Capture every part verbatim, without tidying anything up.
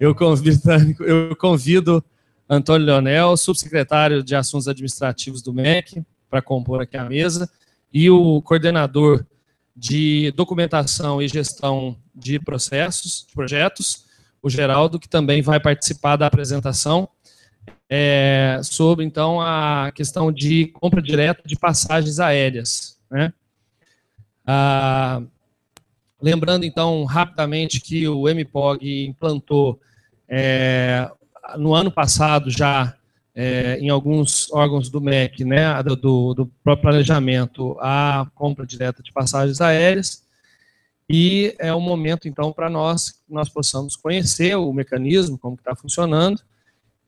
Eu convido, eu convido Antônio Leonel, subsecretário de Assuntos Administrativos do M E C, para compor aqui a mesa, e o coordenador de Documentação e Gestão de Processos, de Projetos, o Geraldo, que também vai participar da apresentação é, sobre, então, a questão de compra direta de passagens aéreas, né? Ah, lembrando, então, rapidamente que o M P O G implantou é, no ano passado já é, em alguns órgãos do M E C, né, do, do próprio planejamento, a compra direta de passagens aéreas. E é um momento, então, para nós, que nós possamos conhecer o mecanismo, como está funcionando,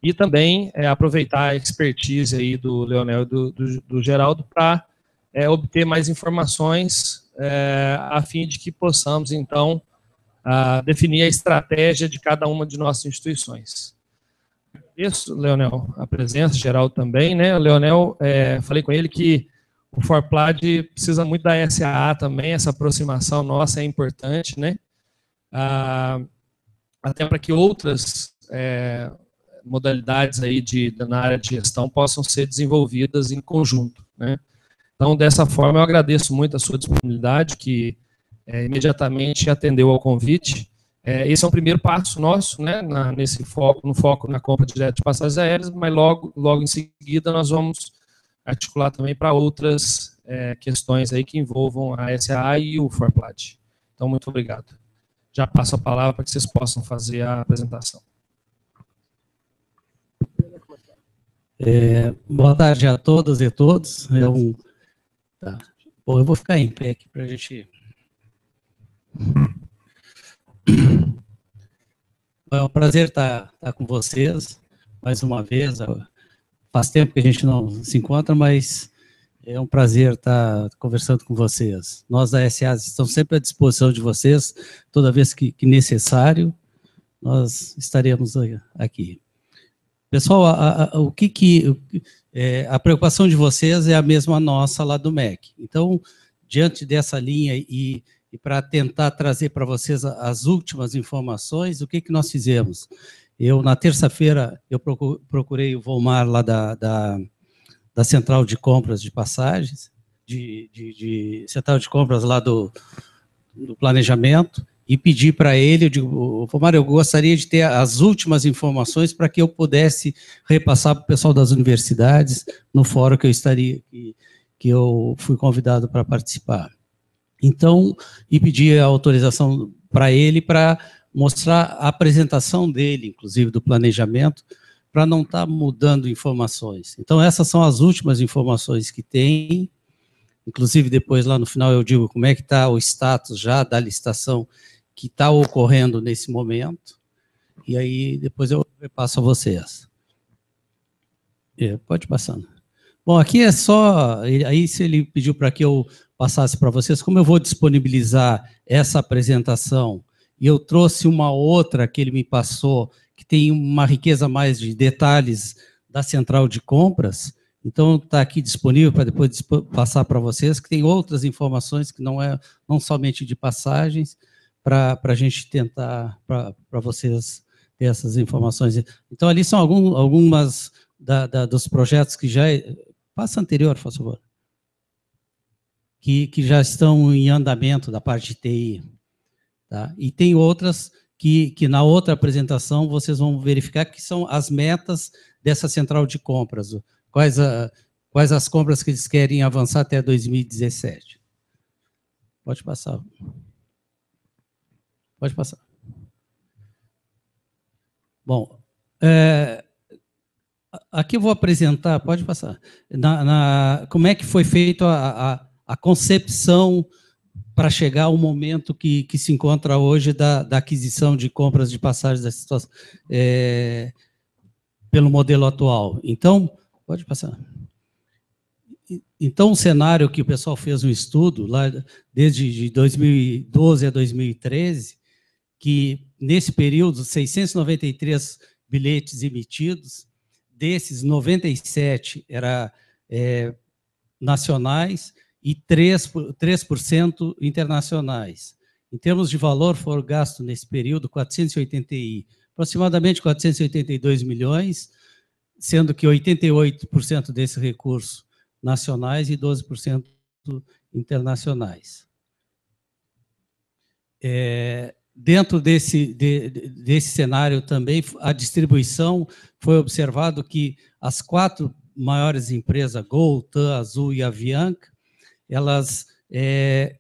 e também é, aproveitar a expertise aí do Leonel e do, do, do Geraldo para é, obter mais informações, é, a fim de que possamos, então, a, definir a estratégia de cada uma de nossas instituições. Isso, Leonel, a presença, Geraldo também, né? O Leonel, é, falei com ele que o Forplad precisa muito da S A A também, essa aproximação nossa é importante, né? Ah, até para que outras é, modalidades aí de, na área de gestão possam ser desenvolvidas em conjunto, né? Então, dessa forma, eu agradeço muito a sua disponibilidade, que é, imediatamente atendeu ao convite. É, esse é um primeiro passo nosso, né, na, nesse foco, no foco na compra direta de passagens aéreas, mas logo, logo em seguida nós vamos articular também para outras é, questões aí que envolvam a S A A e o Forplad. Então, muito obrigado. Já passo a palavra para que vocês possam fazer a apresentação. É, boa tarde a todas e todos. Eu, tá. Bom, eu vou ficar em pé aqui para a gente... É um prazer estar, estar com vocês mais uma vez. Faz tempo que a gente não se encontra, mas é um prazer estar conversando com vocês. Nós da S A estamos sempre à disposição de vocês, toda vez que, que necessário, nós estaremos aqui. Pessoal, a, a, o que que, o, é, a preocupação de vocês é a mesma nossa lá do M E C. Então, diante dessa linha e, e para tentar trazer para vocês as últimas informações, o que que nós fizemos? Eu, na terça-feira, eu procurei o Volmar lá da, da, da Central de Compras de Passagens, de, de, de Central de Compras lá do, do Planejamento, e pedi para ele, eu digo, Volmar, eu gostaria de ter as últimas informações para que eu pudesse repassar para o pessoal das universidades no fórum que eu estaria, que, que eu fui convidado para participar. Então, e pedi a autorização para ele para mostrar a apresentação dele, inclusive do planejamento, para não estar mudando informações. Então, essas são as últimas informações que tem, inclusive depois lá no final eu digo como é que está o status já da licitação que está ocorrendo nesse momento, e aí depois eu repasso a vocês. É, pode passar. Bom, aqui é só, aí se ele pediu para que eu passasse para vocês, como eu vou disponibilizar essa apresentação, e eu trouxe uma outra que ele me passou, que tem uma riqueza mais de detalhes da central de compras, então está aqui disponível para depois passar para vocês, que tem outras informações que não é não somente de passagens, para a gente tentar, para vocês ter essas informações. Então ali são algum, algumas da, da, dos projetos que já... Passa anterior, por favor. Que, que já estão em andamento da parte de T I. Tá? E tem outras que, que, na outra apresentação, vocês vão verificar que são as metas dessa central de compras, quais, a, quais as compras que eles querem avançar até dois mil e dezessete. Pode passar. Pode passar. Bom, é, aqui eu vou apresentar, pode passar, na, na, como é que foi feito a, a, a concepção para chegar ao momento que, que se encontra hoje da, da aquisição de compras de passagens da situação, é, pelo modelo atual. Então, pode passar. Então, o cenário que o pessoal fez um estudo, lá desde de dois mil e doze a dois mil e treze, que nesse período, seiscentos e noventa e três bilhetes emitidos, desses noventa e sete era é, nacionais, e três por cento internacionais. Em termos de valor, foram gastos nesse período quatrocentos e oitenta bilhões. aproximadamente quatrocentos e oitenta e dois milhões, sendo que oitenta e oito por cento desse recurso nacionais e doze por cento internacionais. É, dentro desse, de, desse cenário também, a distribuição foi observado que as quatro maiores empresas, Gol, TAM, Azul e Avianca, elas é,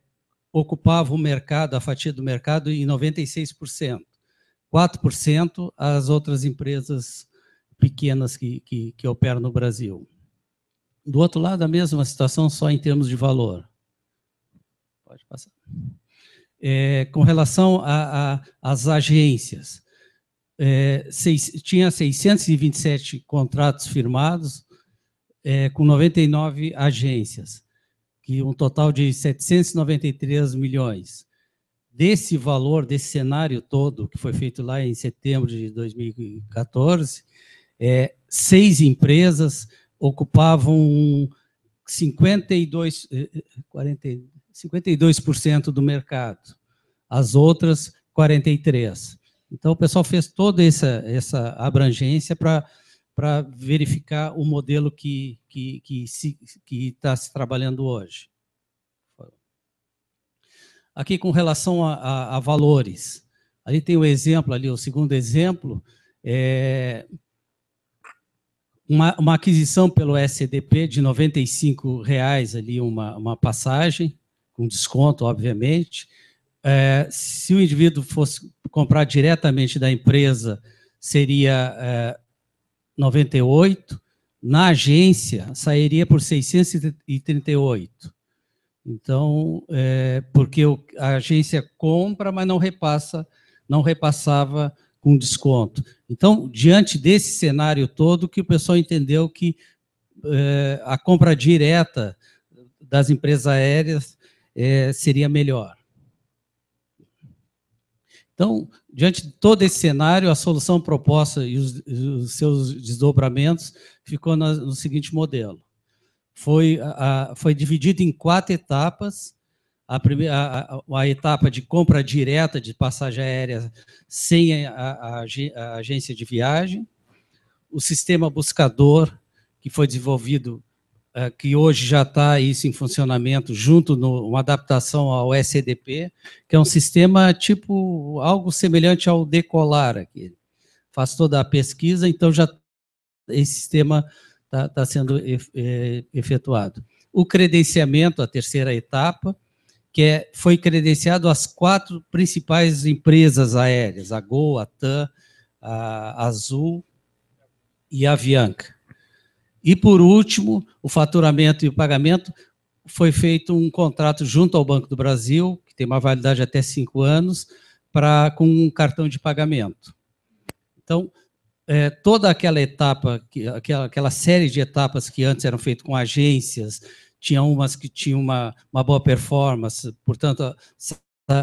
ocupavam o mercado, a fatia do mercado, em noventa e seis por cento. quatro por cento as outras empresas pequenas que, que, que operam no Brasil. Do outro lado, a mesma situação, só em termos de valor. Pode passar. É, com relação às agências, é, seis, tinha seiscentos e vinte e sete contratos firmados, é, com noventa e nove agências, que um total de setecentos e noventa e três milhões. Desse valor, desse cenário todo, que foi feito lá em setembro de dois mil e quatorze, é, seis empresas ocupavam cinquenta e dois por cento do mercado, as outras quarenta e três por cento. Então, o pessoal fez toda essa, essa abrangência para para verificar o modelo que está que, que se, que tá se trabalhando hoje. Aqui, com relação a, a, a valores, ali tem o exemplo, ali o segundo exemplo, é uma, uma aquisição pelo S C D P de noventa e cinco reais, ali uma, uma passagem, com desconto, obviamente. É, se o indivíduo fosse comprar diretamente da empresa, seria... É, noventa e oito, na agência sairia por seiscentos e trinta e oito. Então, é, porque o, a agência compra, mas não repassa, não repassava com desconto. Então, diante desse cenário todo, que o pessoal entendeu que é, a compra direta das empresas aéreas é, seria melhor. Então, diante de todo esse cenário, a solução proposta e os, os seus desdobramentos ficou no, no seguinte modelo. Foi, a, foi dividido em quatro etapas. A, primeira, a, a etapa de compra direta de passagem aérea sem a, a, a agência de viagem, o sistema buscador, que foi desenvolvido, que hoje já está isso em funcionamento, junto no, uma adaptação ao S D P, que é um sistema tipo algo semelhante ao Decolar aqui. Faz toda a pesquisa, então já esse sistema está tá sendo efetuado. O credenciamento, a terceira etapa, que é, foi credenciado às quatro principais empresas aéreas, a Gol, a TAM, a Azul e a Avianca. E, por último, o faturamento e o pagamento, foi feito um contrato junto ao Banco do Brasil, que tem uma validade até cinco anos, pra, com um cartão de pagamento. Então, é, toda aquela etapa, que, aquela, aquela série de etapas que antes eram feitas com agências, tinha umas que tinham uma, uma boa performance, portanto, sa,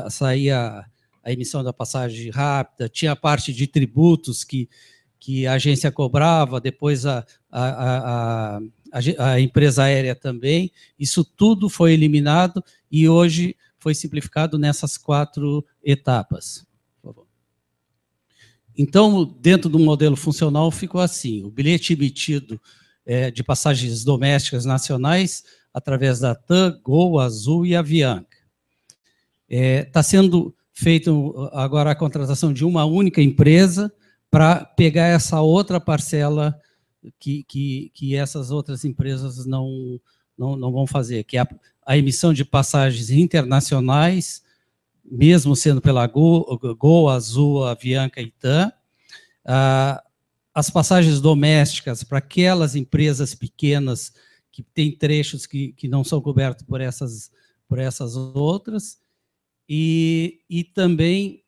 saía a emissão da passagem rápida, tinha a parte de tributos que... que a agência cobrava, depois a, a, a, a, a empresa aérea também. Isso tudo foi eliminado e hoje foi simplificado nessas quatro etapas. Então, dentro do modelo funcional, ficou assim. O bilhete emitido é, de passagens domésticas nacionais através da TAM, Gol, Azul e Avianca. Está é, sendo feito agora a contratação de uma única empresa para pegar essa outra parcela que, que, que essas outras empresas não, não, não vão fazer, que é a, a emissão de passagens internacionais, mesmo sendo pela Gol, Gol, Azul, Avianca e TAM, ah, as passagens domésticas para aquelas empresas pequenas que têm trechos que, que não são cobertos por essas, por essas outras, e, e também...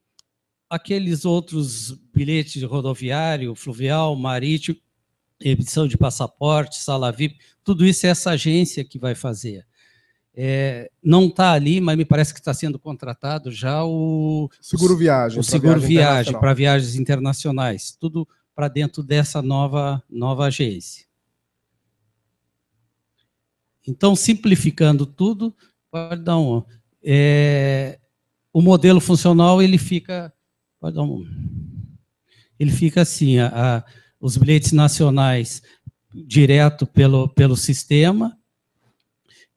aqueles outros bilhetes rodoviário, fluvial, marítimo, emissão de passaporte, sala V I P, tudo isso é essa agência que vai fazer. É, não está ali, mas me parece que está sendo contratado já o... Seguro viagem. O seguro viagem para viagens internacionais. Tudo para dentro dessa nova, nova agência. Então, simplificando tudo, pode dar um... É, o modelo funcional, ele fica... ele fica assim, a, a, os bilhetes nacionais direto pelo, pelo sistema,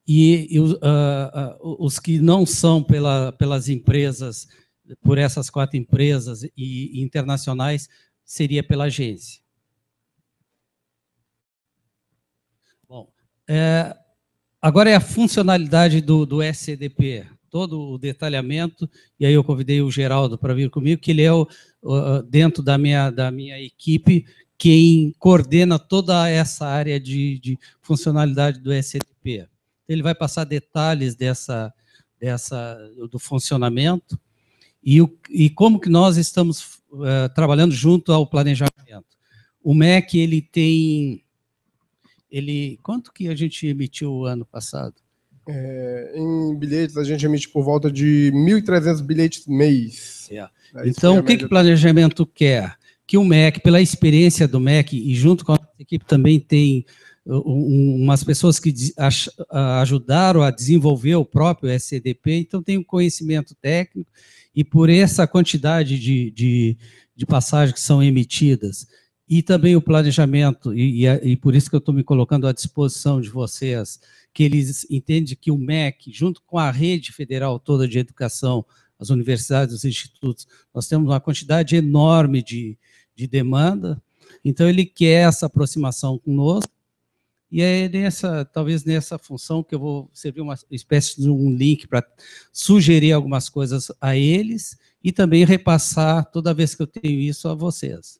e, e uh, uh, os que não são pela, pelas empresas, por essas quatro empresas e, e internacionais, seria pela agência. Bom, é, agora é a funcionalidade do, do S C D P, todo o detalhamento, e aí eu convidei o Geraldo para vir comigo, que ele é, o, o, dentro da minha, da minha equipe, quem coordena toda essa área de, de funcionalidade do S D P. Ele vai passar detalhes dessa, dessa, do funcionamento e, o, e como que nós estamos uh, trabalhando junto ao planejamento. O M E C, ele tem... Ele, quanto que a gente emitiu ano passado? É, em bilhetes, a gente emite por volta de mil e trezentos bilhetes mês. É. Então, o que, que o planejamento quer? Que o M E C, pela experiência do M E C, e junto com a equipe também tem umas pessoas que ajudaram a desenvolver o próprio S C D P, então tem um conhecimento técnico, e por essa quantidade de, de, de passagens que são emitidas, e também o planejamento, e, e por isso que eu estou me colocando à disposição de vocês, que eles entendem que o M E C, junto com a rede federal toda de educação, as universidades, os institutos, nós temos uma quantidade enorme de, de demanda, então ele quer essa aproximação conosco, e é nessa, talvez nessa função que eu vou servir uma espécie de um link para sugerir algumas coisas a eles e também repassar toda vez que eu tenho isso a vocês.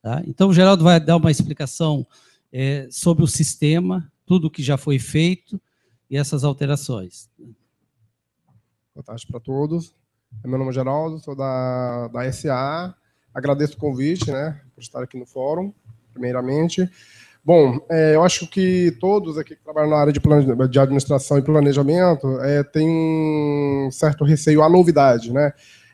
Tá? Então, o Geraldo vai dar uma explicação é, sobre o sistema, tudo o que já foi feito e essas alterações. Boa tarde para todos. Meu nome é Geraldo, sou da, da S A. Agradeço o convite, né, por estar aqui no fórum, primeiramente. Bom, é, eu acho que todos aqui que trabalham na área de, de administração e planejamento é, têm um certo receio à novidade, né?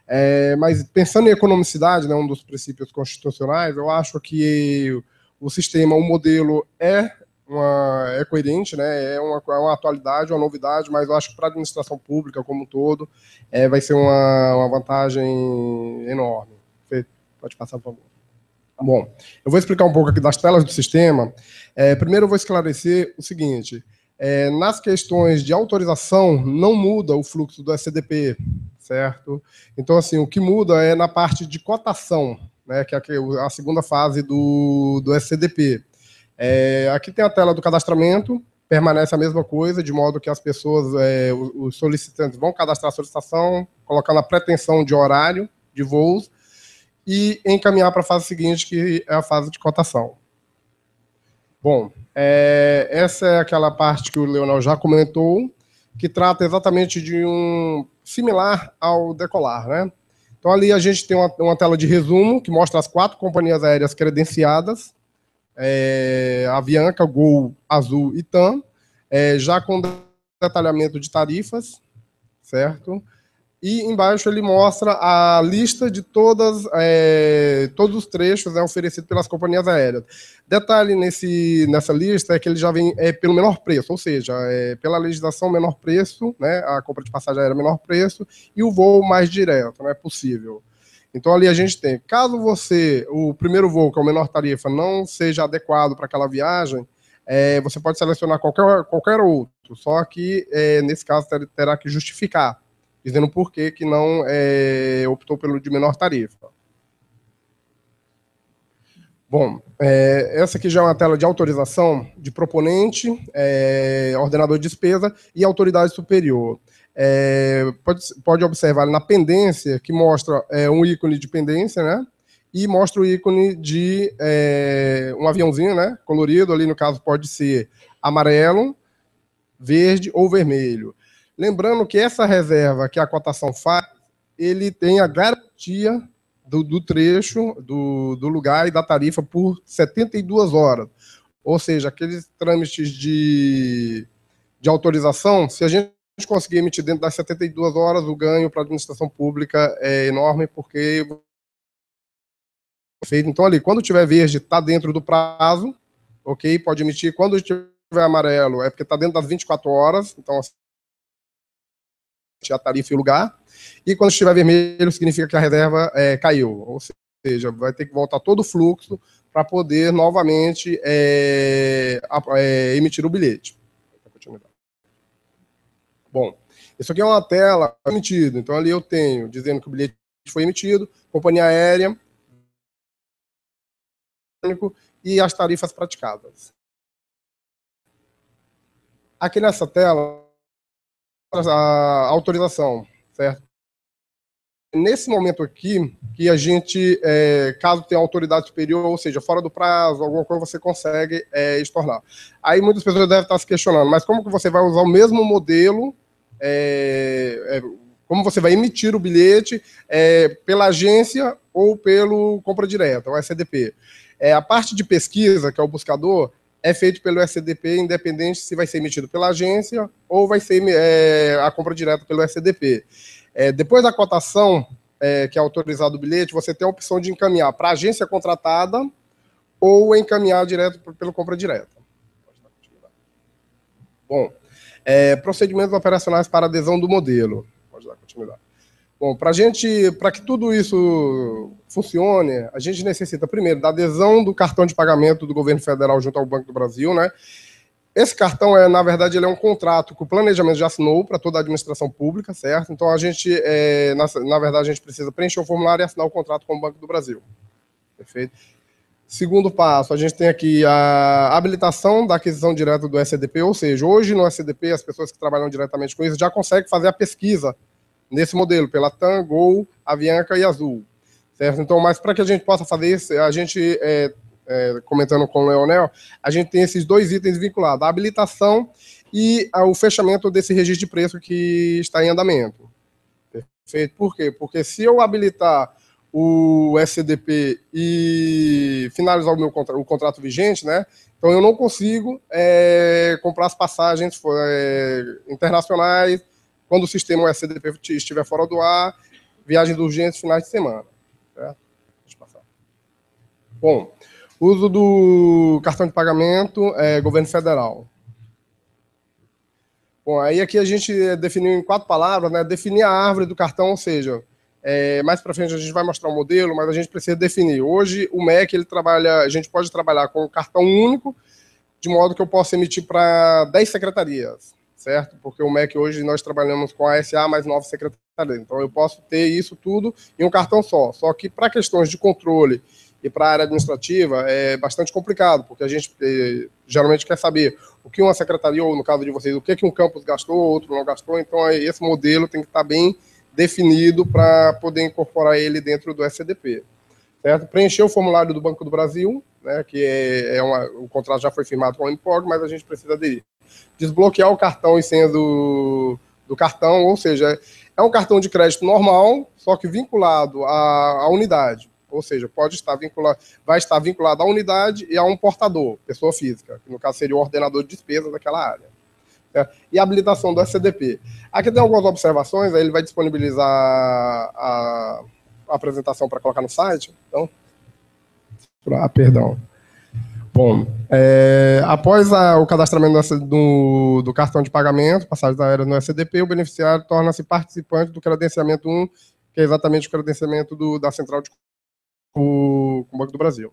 É, mas pensando em economicidade, né, um dos princípios constitucionais, eu acho que o sistema, o modelo é, uma, é coerente, né? É, uma, é uma atualidade, uma novidade, mas eu acho que para a administração pública como um todo é, vai ser uma, uma vantagem enorme. Pode passar, por favor. Bom, eu vou explicar um pouco aqui das telas do sistema. É, primeiro eu vou esclarecer o seguinte, é, nas questões de autorização não muda o fluxo do S C D P, certo? Então, assim, o que muda é na parte de cotação, né, que é a segunda fase do, do S C D P. É, aqui tem a tela do cadastramento, permanece a mesma coisa, de modo que as pessoas, é, os solicitantes vão cadastrar a solicitação, colocando a pretensão de horário de voos, e encaminhar para a fase seguinte, que é a fase de cotação. Bom, é, essa é aquela parte que o Leonel já comentou, que trata exatamente de um similar ao decolar, né? Então, ali a gente tem uma, uma tela de resumo, que mostra as quatro companhias aéreas credenciadas, é, Avianca, Gol, Azul e TAM, é, já com detalhamento de tarifas, certo? E embaixo ele mostra a lista de todas, é, todos os trechos, né, oferecidos pelas companhias aéreas. Detalhe nesse, nessa lista é que ele já vem é, pelo menor preço, ou seja, é, pela legislação menor preço, né, a compra de passagem aérea menor preço, e o voo mais direto, né, possível. Então ali a gente tem, caso você, o primeiro voo, que é o menor tarifa, não seja adequado para aquela viagem, é, você pode selecionar qualquer, qualquer outro, só que é, nesse caso terá que justificar, dizendo por que que não é, optou pelo de menor tarifa. Bom, é, essa aqui já é uma tela de autorização de proponente, é, ordenador de despesa e autoridade superior. É, pode, pode observar na pendência, que mostra é, um ícone de pendência, né? E mostra o ícone de é, um aviãozinho, né? Colorido, ali no caso pode ser amarelo, verde ou vermelho. Lembrando que essa reserva que a cotação faz, ele tem a garantia do, do trecho, do, do lugar e da tarifa por setenta e duas horas. Ou seja, aqueles trâmites de, de autorização, se a gente conseguir emitir dentro das setenta e duas horas, o ganho para a administração pública é enorme, porque... Então, ali, quando tiver verde, está dentro do prazo, ok? Pode emitir. Quando tiver amarelo, é porque está dentro das vinte e quatro horas, então... Assim, a tarifa e o lugar, e quando estiver vermelho significa que a reserva é, caiu, ou seja, seja, vai ter que voltar todo o fluxo para poder novamente é, é, emitir o bilhete. Bom, isso aqui é uma tela emitida, então ali eu tenho, dizendo que o bilhete foi emitido, companhia aérea e as tarifas praticadas. Aqui nessa tela, a autorização, certo? Nesse momento aqui, que a gente, é, caso tenha autoridade superior, ou seja, fora do prazo, alguma coisa você consegue é, estornar. Aí muitas pessoas devem estar se questionando, mas como que você vai usar o mesmo modelo, é, é, como você vai emitir o bilhete é, pela agência ou pelo compra direta, o S D P? É, a parte de pesquisa, que é o buscador, é feito pelo S D P, independente se vai ser emitido pela agência ou vai ser é, a compra direta pelo S D P. É, depois da cotação, é, que é autorizado o bilhete, você tem a opção de encaminhar para a agência contratada ou encaminhar direto pro, pelo compra direta. Bom, é, procedimentos operacionais para adesão do modelo. Pode dar continuidade. Bom, para a gente, para que tudo isso funcione, a gente necessita, primeiro, da adesão do cartão de pagamento do governo federal junto ao Banco do Brasil, né? Esse cartão, é, na verdade, ele é um contrato que o planejamento já assinou para toda a administração pública, certo? Então, a gente, é, na, na verdade, a gente precisa preencher o formulário e assinar o contrato com o Banco do Brasil. Perfeito? Segundo passo, a gente tem aqui a habilitação da aquisição direta do S D P, ou seja, hoje no S D P, as pessoas que trabalham diretamente com isso já conseguem fazer a pesquisa nesse modelo, pela TAM, Gol, Avianca e Azul, certo? Então, mas para que a gente possa fazer isso, a gente... É, É, comentando com o Leonel, a gente tem esses dois itens vinculados, a habilitação e o fechamento desse registro de preço que está em andamento. Perfeito? Por quê? Porque se eu habilitar o S D P e finalizar o meu contrato, o contrato vigente, né, então eu não consigo é, comprar as passagens é, internacionais quando o sistema S D P estiver fora do ar, viagens urgentes, finais de semana. Certo? Deixa eu passar. Bom, uso do cartão de pagamento, é, governo federal. Bom, aí aqui a gente definiu em quatro palavras, né? Definir a árvore do cartão, ou seja, é, mais para frente a gente vai mostrar o modelo, mas a gente precisa definir. Hoje o M E C, ele trabalha, a gente pode trabalhar com um cartão único, de modo que eu possa emitir para dez secretarias, certo? Porque o M E C hoje nós trabalhamos com a S A mais nove secretarias, então eu posso ter isso tudo em um cartão só. Só que para questões de controle e para a área administrativa é bastante complicado, porque a gente eh, geralmente quer saber o que uma secretaria, ou no caso de vocês, o que, que um campus gastou, outro não gastou, então aí, esse modelo tem que estar bem definido para poder incorporar ele dentro do S C D P. Certo? Preencher o formulário do Banco do Brasil, né, que é, é uma, o contrato já foi firmado com a M P O G, mas a gente precisa aderir. Desbloquear o cartão e senha do, do cartão, ou seja, é um cartão de crédito normal, só que vinculado à, à unidade. Ou seja, pode estar vinculado, vai estar vinculado à unidade e a um portador, pessoa física, que no caso seria o ordenador de despesas daquela área. É, e a habilitação do S C D P. Aqui tem algumas observações, aí ele vai disponibilizar a, a apresentação para colocar no site. Então, ah, perdão. Bom, é, após a, o cadastramento do, do cartão de pagamento, passagem aérea no S C D P, o beneficiário torna-se participante do credenciamento um, que é exatamente o credenciamento do, da central de com o Banco do Brasil.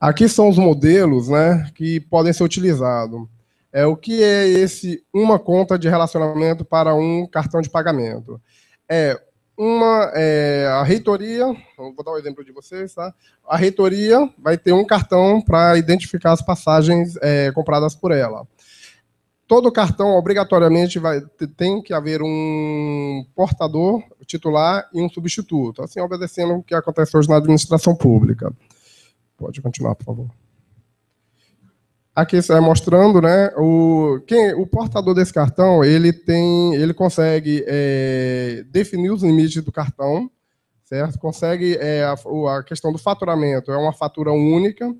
Aqui são os modelos, né, que podem ser utilizados. É, o que é esse uma conta de relacionamento para um cartão de pagamento? É uma é, a reitoria, vou dar um exemplo de vocês, tá? A reitoria vai ter um cartão para identificar as passagens é, compradas por ela. Todo cartão, obrigatoriamente, vai, tem que haver um portador, titular e um substituto, assim obedecendo o que acontece hoje na administração pública. Pode continuar, por favor. Aqui está mostrando, né, o, quem, o portador desse cartão, ele, tem, ele consegue é, definir os limites do cartão, certo? Consegue é, a, a questão do faturamento, é uma fatura única,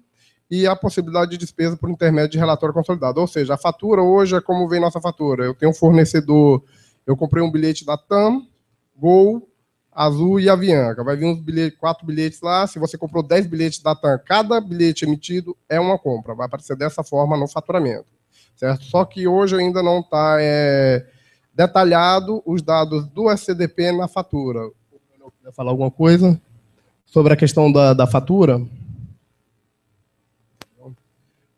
e a possibilidade de despesa por intermédio de relatório consolidado. Ou seja, a fatura hoje é como vem nossa fatura. Eu tenho um fornecedor, eu comprei um bilhete da TAM, Gol, Azul e Avianca. Vai vir uns bilhetes, quatro bilhetes lá. Se você comprou dez bilhetes da TAM, cada bilhete emitido é uma compra. Vai aparecer dessa forma no faturamento. Certo? Só que hoje ainda não está é, detalhado os dados do S C D P na fatura. quiser falar alguma coisa sobre a questão da, da fatura.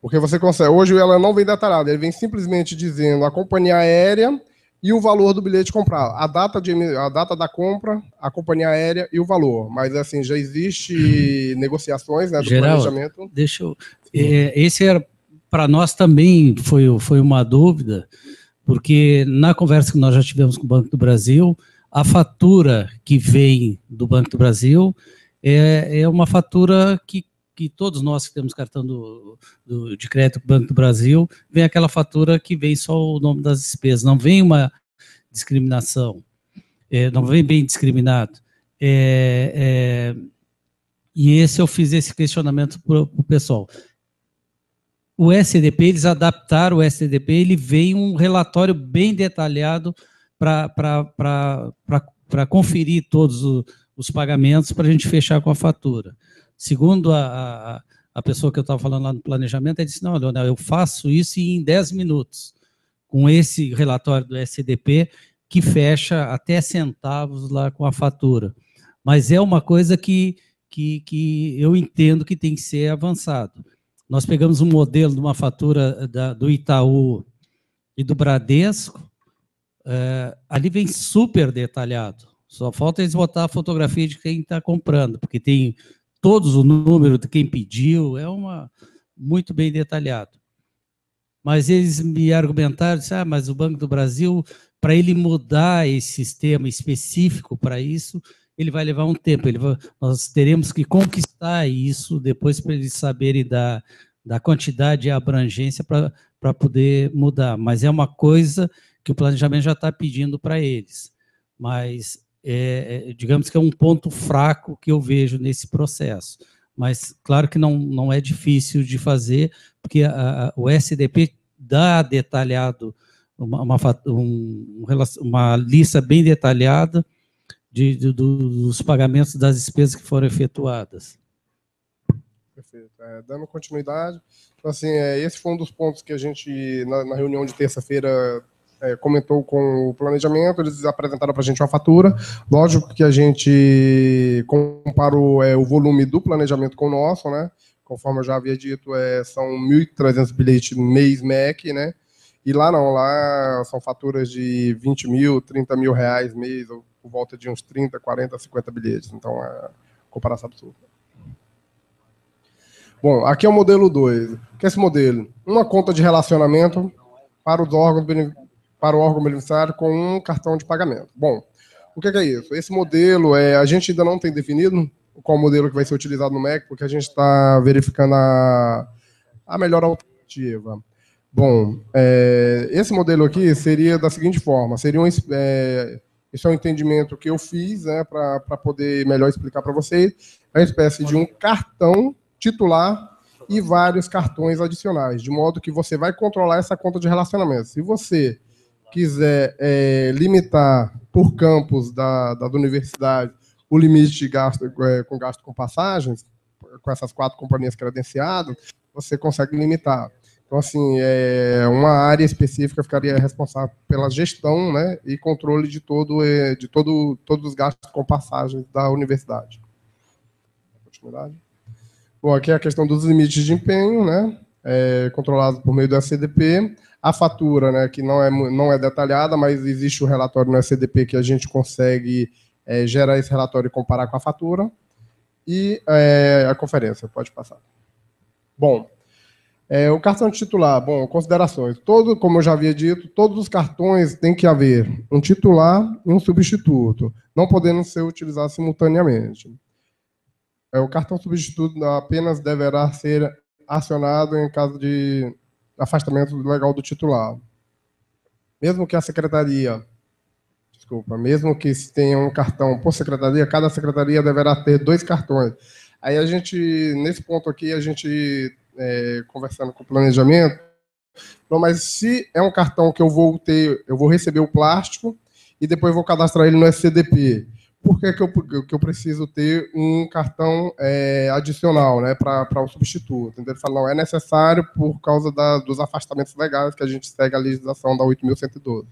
Porque você consegue, hoje ela não vem detalhada, ele vem simplesmente dizendo a companhia aérea e o valor do bilhete comprado, a data, de, a data da compra, a companhia aérea e o valor. Mas, assim, já existe hum. negociações, né, do Geraldo, planejamento. Deixa eu... É, esse era, para nós também foi, foi uma dúvida, porque na conversa que nós já tivemos com o Banco do Brasil, a fatura que vem do Banco do Brasil é, é uma fatura que que todos nós que temos cartão do, do, de crédito do Banco do Brasil, vem aquela fatura que vem só o nome das despesas, não vem uma discriminação, é, não vem bem discriminado. É, é, e esse eu fiz esse questionamento para o pessoal. O S D P, eles adaptaram o S D P, ele vem um relatório bem detalhado para conferir todos o, os pagamentos para a gente fechar com a fatura. Segundo a, a, a pessoa que eu estava falando lá no planejamento, ela disse, não, Leonel, eu faço isso em dez minutos, com esse relatório do S D P, que fecha até centavos lá com a fatura. Mas é uma coisa que, que, que eu entendo que tem que ser avançado. Nós pegamos um modelo de uma fatura da, do Itaú e do Bradesco, é, ali vem super detalhado. Só falta eles botar a fotografia de quem está comprando, porque tem... todos o número de quem pediu, é uma muito bem detalhado. Mas eles me argumentaram, disse, ah, mas o Banco do Brasil, para ele mudar esse sistema específico para isso, ele vai levar um tempo, ele vai, nós teremos que conquistar isso depois para eles saberem da, da quantidade e abrangência para, para poder mudar. Mas é uma coisa que o planejamento já está pedindo para eles. Mas... É, digamos que é um ponto fraco que eu vejo nesse processo. Mas, claro que não, não é difícil de fazer, porque a, a, o S D P dá detalhado, uma, uma, um, uma lista bem detalhada de, de, dos pagamentos das despesas que foram efetuadas. Perfeito. É, dando continuidade, então, assim, é, esse foi um dos pontos que a gente, na, na reunião de terça-feira, É, comentou com o planejamento, eles apresentaram para a gente uma fatura. Lógico que a gente comparou é, o volume do planejamento com o nosso, né? Conforme eu já havia dito, é, são mil e trezentos bilhetes mês M E C, né? E lá não, lá são faturas de vinte mil, trinta mil reais mês, ou por volta de uns trinta, quarenta, cinquenta bilhetes. Então, é comparação absurda. Bom, aqui é o modelo dois. O que é esse modelo? Uma conta de relacionamento para os órgãos beneficiários, para o órgão beneficiário com um cartão de pagamento. Bom, o que é isso? Esse modelo, é, a gente ainda não tem definido qual modelo que vai ser utilizado no M E C, porque a gente está verificando a, a melhor alternativa. Bom, é, esse modelo aqui seria da seguinte forma, seria um, é, esse é um entendimento que eu fiz, né, para poder melhor explicar para vocês, é uma espécie de um cartão titular e vários cartões adicionais, de modo que você vai controlar essa conta de relacionamento. Se você quiser é, limitar por campus da, da universidade o limite de gasto é, com gasto com passagens, com essas quatro companhias credenciadas, você consegue limitar. Então, assim, é, uma área específica ficaria responsável pela gestão, né, e controle de, todo, é, de todo, todos os gastos com passagens da universidade. Continuidade. Bom, aqui é a questão dos limites de empenho, né, é, controlado por meio do S C D P. A fatura, né, que não é, não é detalhada, mas existe o um relatório no S D P que a gente consegue é, gerar esse relatório e comparar com a fatura. E é, a conferência, pode passar. Bom, é, o cartão titular, bom, considerações. Todo, como eu já havia dito, todos os cartões tem que haver um titular e um substituto, não podendo ser utilizados simultaneamente. É, o cartão substituto apenas deverá ser acionado em caso de afastamento legal do titular. Mesmo que a secretaria, desculpa, mesmo que se tenha um cartão por secretaria, cada secretaria deverá ter dois cartões. Aí a gente, nesse ponto aqui, a gente é, conversando com o planejamento, não, mas se é um cartão que eu vou ter, eu vou receber o plástico e depois vou cadastrar ele no S C D P, por que que eu, que eu preciso ter um cartão é, adicional, né, para o substituto? Ele fala, não, é necessário por causa da, dos afastamentos legais que a gente segue a legislação da oito mil cento e doze.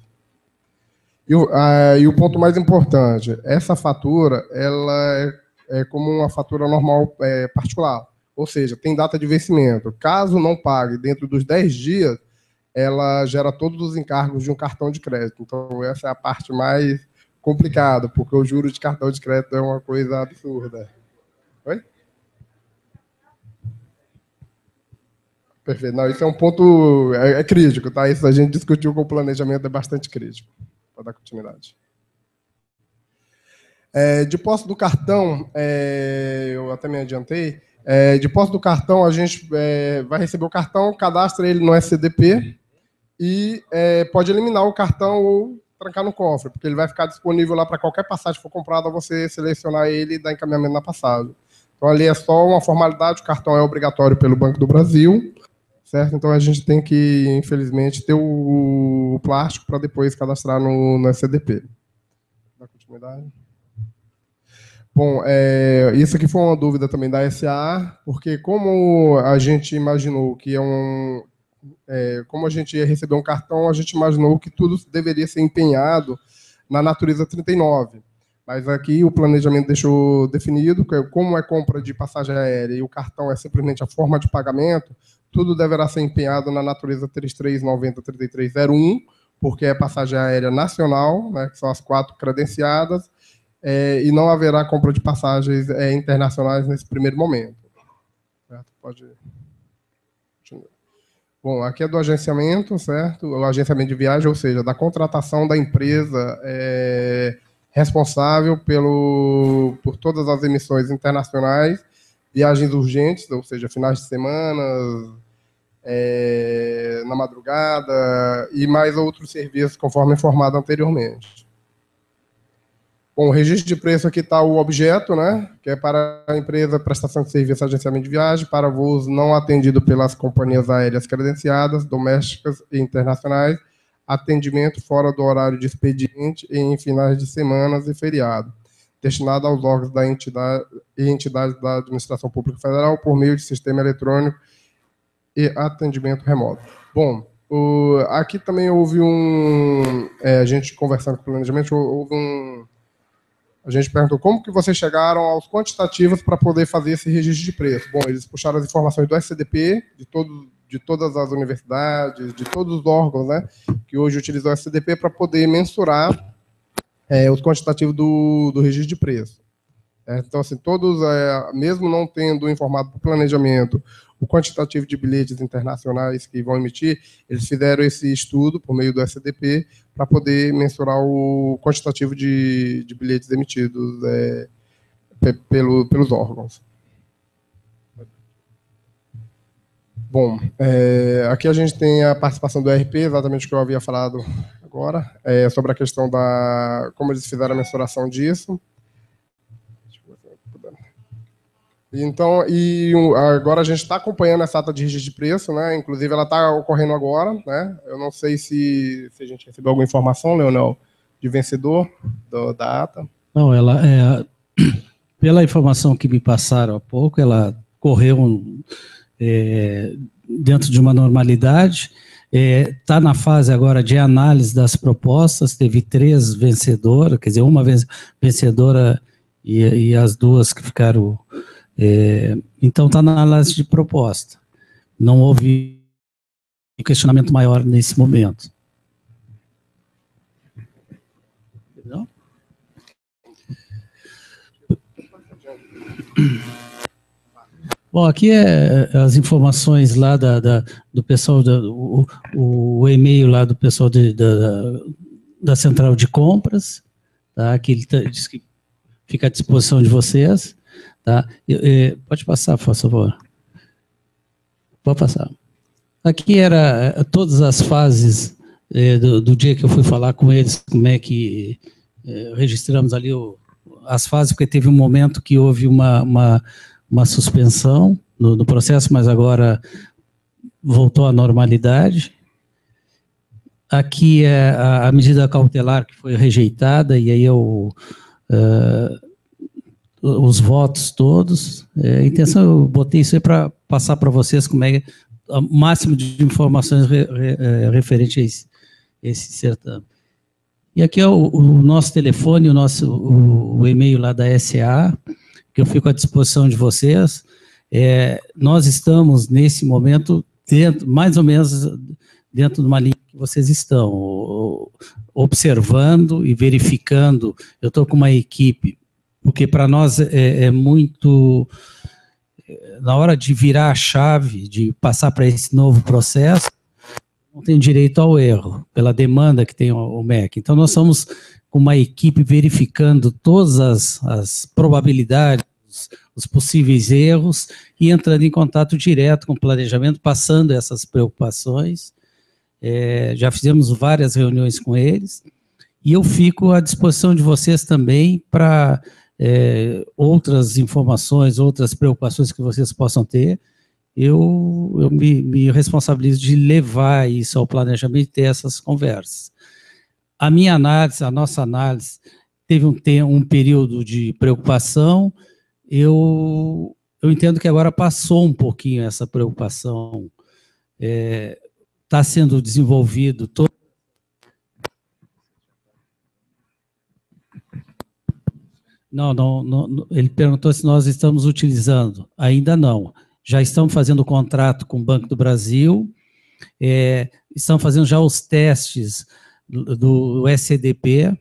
E, ah, e o ponto mais importante, essa fatura ela é, é como uma fatura normal é, particular, ou seja, tem data de vencimento. Caso não pague dentro dos dez dias, ela gera todos os encargos de um cartão de crédito. Então, essa é a parte mais complicada, porque o juro de cartão de crédito é uma coisa absurda. Oi? Perfeito. Não, isso é um ponto é, é crítico, tá? Isso a gente discutiu com o planejamento, é bastante crítico. Para dar continuidade. É, de posse do cartão, é, eu até me adiantei, é, de posse do cartão, a gente é, vai receber o cartão, cadastra ele no S C D P e é, pode eliminar o cartão ou trancar no cofre, porque ele vai ficar disponível lá para qualquer passagem que for comprada, você selecionar ele e dar encaminhamento na passagem. Então, ali é só uma formalidade, o cartão é obrigatório pelo Banco do Brasil, certo? Então, a gente tem que, infelizmente, ter o plástico para depois cadastrar no, no S C D P. Dá continuidade? Bom, é, isso aqui foi uma dúvida também da S A, porque como a gente imaginou que é um... É, como a gente ia receber um cartão, a gente imaginou que tudo deveria ser empenhado na natureza trinta e nove. Mas aqui o planejamento deixou definido que, como é compra de passagem aérea e o cartão é simplesmente a forma de pagamento, tudo deverá ser empenhado na natureza trinta e três, noventa, trinta e três, zero um, porque é passagem aérea nacional, né, que são as quatro credenciadas, é, e não haverá compra de passagens é, internacionais nesse primeiro momento. Certo? Pode... Bom, aqui é do agenciamento, certo? O agenciamento de viagem, ou seja, da contratação da empresa é, responsável pelo, por todas as emissões internacionais, viagens urgentes, ou seja, finais de semana, é, na madrugada e mais outros serviços, conforme informado anteriormente. Bom, o registro de preço aqui está o objeto, né, que é para a empresa, prestação de serviço, agenciamento de viagem, para voos não atendidos pelas companhias aéreas credenciadas, domésticas e internacionais, atendimento fora do horário de expediente e em finais de semana e feriado, destinada aos órgãos da entidade e entidades da Administração Pública Federal por meio de sistema eletrônico e atendimento remoto. Bom, o, aqui também houve um... É, a gente conversando com o planejamento, houve um... A gente perguntou como que vocês chegaram aos quantitativos para poder fazer esse registro de preço. Bom, eles puxaram as informações do S C D P, de, todo, de todas as universidades, de todos os órgãos, né, que hoje utilizam o S C D P para poder mensurar É, os quantitativos do, do registro de preço. É, então, assim, todos, é, mesmo não tendo informado para o planejamento o quantitativo de bilhetes internacionais que vão emitir, eles fizeram esse estudo por meio do S D P para poder mensurar o quantitativo de, de bilhetes emitidos é, pe, pelo, pelos órgãos. Bom, é, aqui a gente tem a participação do E R P, exatamente o que eu havia falado agora, é, sobre a questão da como eles fizeram a mensuração disso. Então, e agora a gente está acompanhando essa ata de registro de preço, né? Inclusive ela está ocorrendo agora, né? Eu não sei se, se a gente recebeu alguma informação, Leonel, de vencedor do, da ata. Não, ela é, pela informação que me passaram há pouco, ela correu é, dentro de uma normalidade. Está é, na fase agora de análise das propostas, teve três vencedoras, quer dizer, uma vencedora e, e as duas que ficaram... É, então está na análise de proposta. Não houve questionamento maior nesse momento. Não? Bom, aqui é as informações lá da, da, do pessoal, da, o, o e-mail lá do pessoal de, da, da central de compras, tá? Que ele tá, diz que fica à disposição de vocês. Tá? É, pode passar, por favor. Pode passar. Aqui era todas as fases é, do, do dia que eu fui falar com eles, como é que é, registramos ali o, as fases, porque teve um momento que houve uma... uma uma suspensão no, no processo, mas agora voltou à normalidade. Aqui é a, a medida cautelar que foi rejeitada, e aí eu, uh, os votos todos. É, a intenção, eu botei isso aí para passar para vocês como é o máximo de informações re, re, referente a esse, esse certame. E aqui é o, o nosso telefone, o nosso o, o e-mail lá da S A, que eu fico à disposição de vocês. É, nós estamos, nesse momento, dentro, mais ou menos dentro de uma linha que vocês estão observando e verificando. Eu estou com uma equipe, porque para nós é, é muito... Na hora de virar a chave, de passar para esse novo processo, não tem direito ao erro, pela demanda que tem o M E C. Então, nós somos com uma equipe verificando todas as, as probabilidades, os possíveis erros, e entrando em contato direto com o planejamento, passando essas preocupações. É, já fizemos várias reuniões com eles, e eu fico à disposição de vocês também para... É, outras informações, outras preocupações que vocês possam ter. eu, eu me, me responsabilizo de levar isso ao planejamento e ter essas conversas. A minha análise, a nossa análise, teve um, um período de preocupação. eu, eu entendo que agora passou um pouquinho essa preocupação, está é, sendo desenvolvido todo Não, não, não, ele perguntou se nós estamos utilizando. Ainda não. Já estamos fazendo contrato com o Banco do Brasil, é, estão fazendo já os testes do, do S C D P.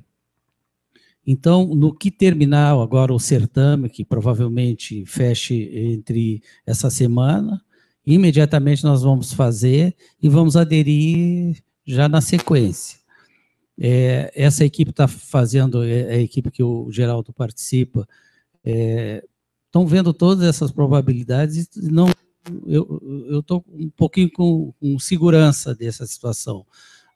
Então, no que terminar agora o certame, que provavelmente feche entre essa semana, imediatamente nós vamos fazer e vamos aderir já na sequência. É, essa equipe está fazendo, é, a equipe que o Geraldo participa, estão é, vendo todas essas probabilidades e não, eu estou um pouquinho com, com segurança dessa situação.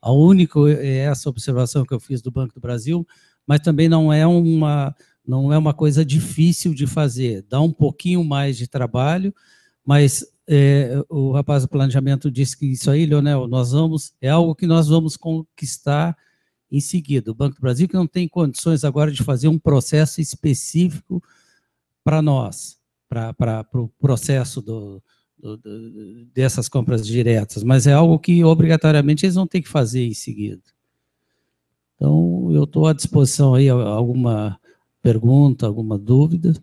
A única é essa observação que eu fiz do Banco do Brasil, mas também não é uma, não é uma coisa difícil de fazer, dá um pouquinho mais de trabalho, mas... É, o rapaz do planejamento disse que isso aí, Leonel, nós vamos, é algo que nós vamos conquistar em seguida. O Banco do Brasil que não tem condições agora de fazer um processo específico para nós, para para o processo do, do, do, dessas compras diretas, mas é algo que obrigatoriamente eles vão ter que fazer em seguida. Então, eu estou à disposição aí, alguma pergunta, alguma dúvida.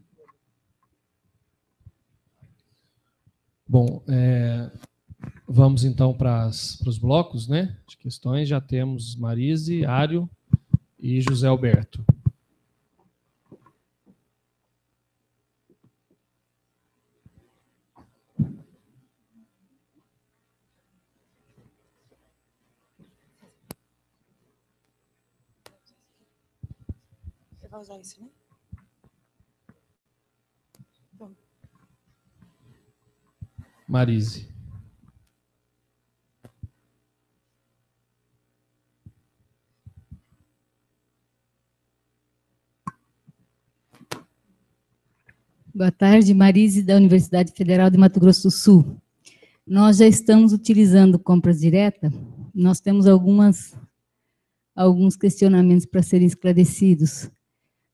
Bom, é, vamos então para os blocos, né, de questões. Já temos Marise, Ário e José Alberto. Você vai usar isso, né? Marise. Boa tarde, Marise, da Universidade Federal de Mato Grosso do Sul. Nós já estamos utilizando compras diretas, nós temos algumas, alguns questionamentos para serem esclarecidos.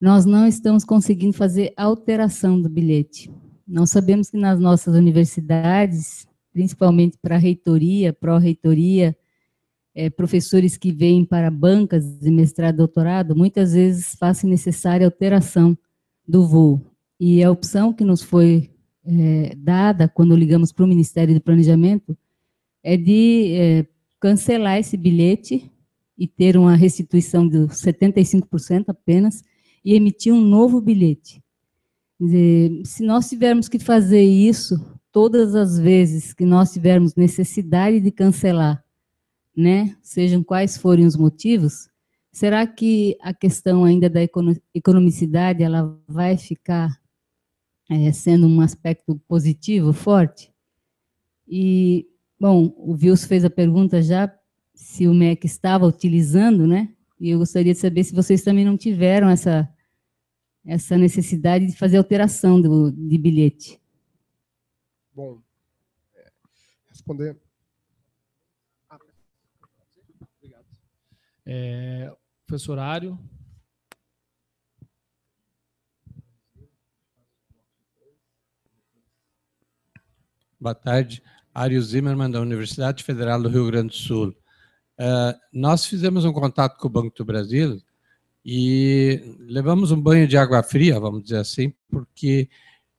Nós não estamos conseguindo fazer alteração do bilhete. Nós sabemos que nas nossas universidades, principalmente para a reitoria, pró-reitoria, é, professores que vêm para bancas de mestrado e doutorado, muitas vezes fazem necessária alteração do voo. E a opção que nos foi é, dada, quando ligamos para o Ministério do Planejamento, é de é, cancelar esse bilhete e ter uma restituição de setenta e cinco por cento apenas e emitir um novo bilhete. Se nós tivermos que fazer isso, todas as vezes que nós tivermos necessidade de cancelar, né, sejam quais forem os motivos, será que a questão ainda da economicidade ela vai ficar é, sendo um aspecto positivo, forte? E, bom, o Wilson fez a pergunta já, se o M E C estava utilizando, né, e eu gostaria de saber se vocês também não tiveram essa... essa necessidade de fazer alteração do, de bilhete. Bom, é, responder... Ah, obrigado. É, professor Ário. Boa tarde. Ário Zimmermann, da Universidade Federal do Rio Grande do Sul. Uh, nós fizemos um contato com o Banco do Brasil e levamos um banho de água fria, vamos dizer assim, porque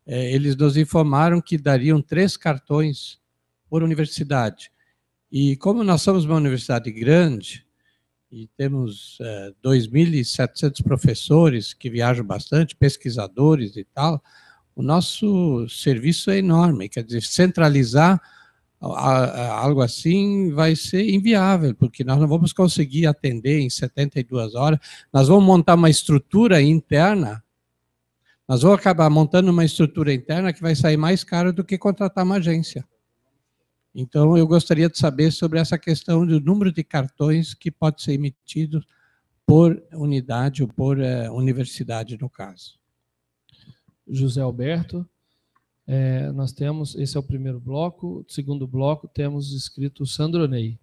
eh, eles nos informaram que dariam três cartões por universidade. E como nós somos uma universidade grande e temos eh, dois mil e setecentos professores que viajam bastante, pesquisadores e tal, o nosso serviço é enorme, quer dizer, centralizar algo assim vai ser inviável, porque nós não vamos conseguir atender em setenta e duas horas. Nós vamos montar uma estrutura interna, nós vamos acabar montando uma estrutura interna que vai sair mais caro do que contratar uma agência. Então, eu gostaria de saber sobre essa questão do número de cartões que pode ser emitido por unidade ou por eh, universidade, no caso. José Alberto. É, nós temos, esse é o primeiro bloco. O segundo bloco temos escrito Sandronei.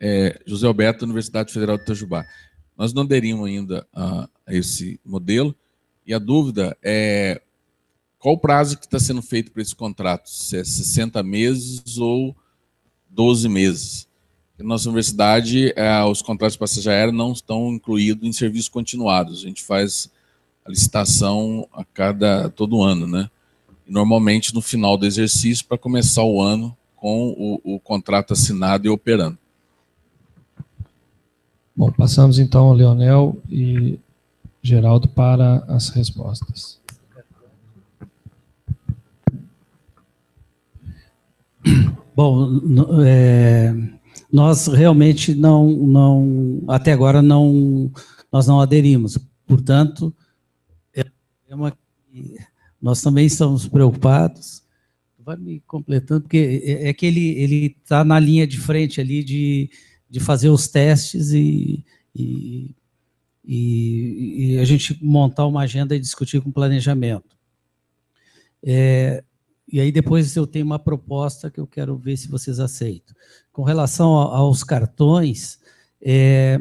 É, José Alberto, Universidade Federal de Itajubá. Nós não aderimos ainda a, a esse modelo e a dúvida é qual o prazo que está sendo feito para esse contrato, se é sessenta meses ou doze meses. Na nossa universidade, eh, os contratos de passagem aérea não estão incluídos em serviços continuados. A gente faz a licitação a cada, todo ano, né? E normalmente no final do exercício, para começar o ano com o, o contrato assinado e operando. Bom, passamos então ao Leonel e Geraldo para as respostas. Bom, é... nós realmente não, não, até agora não, nós não aderimos. Portanto, é um tema que nós também estamos preocupados. Vai me completando, porque é que ele ele está na linha de frente ali de, de fazer os testes e, e, e, e a gente montar uma agenda e discutir com planejamento. É, E aí depois eu tenho uma proposta que eu quero ver se vocês aceitam. Com relação aos cartões, é,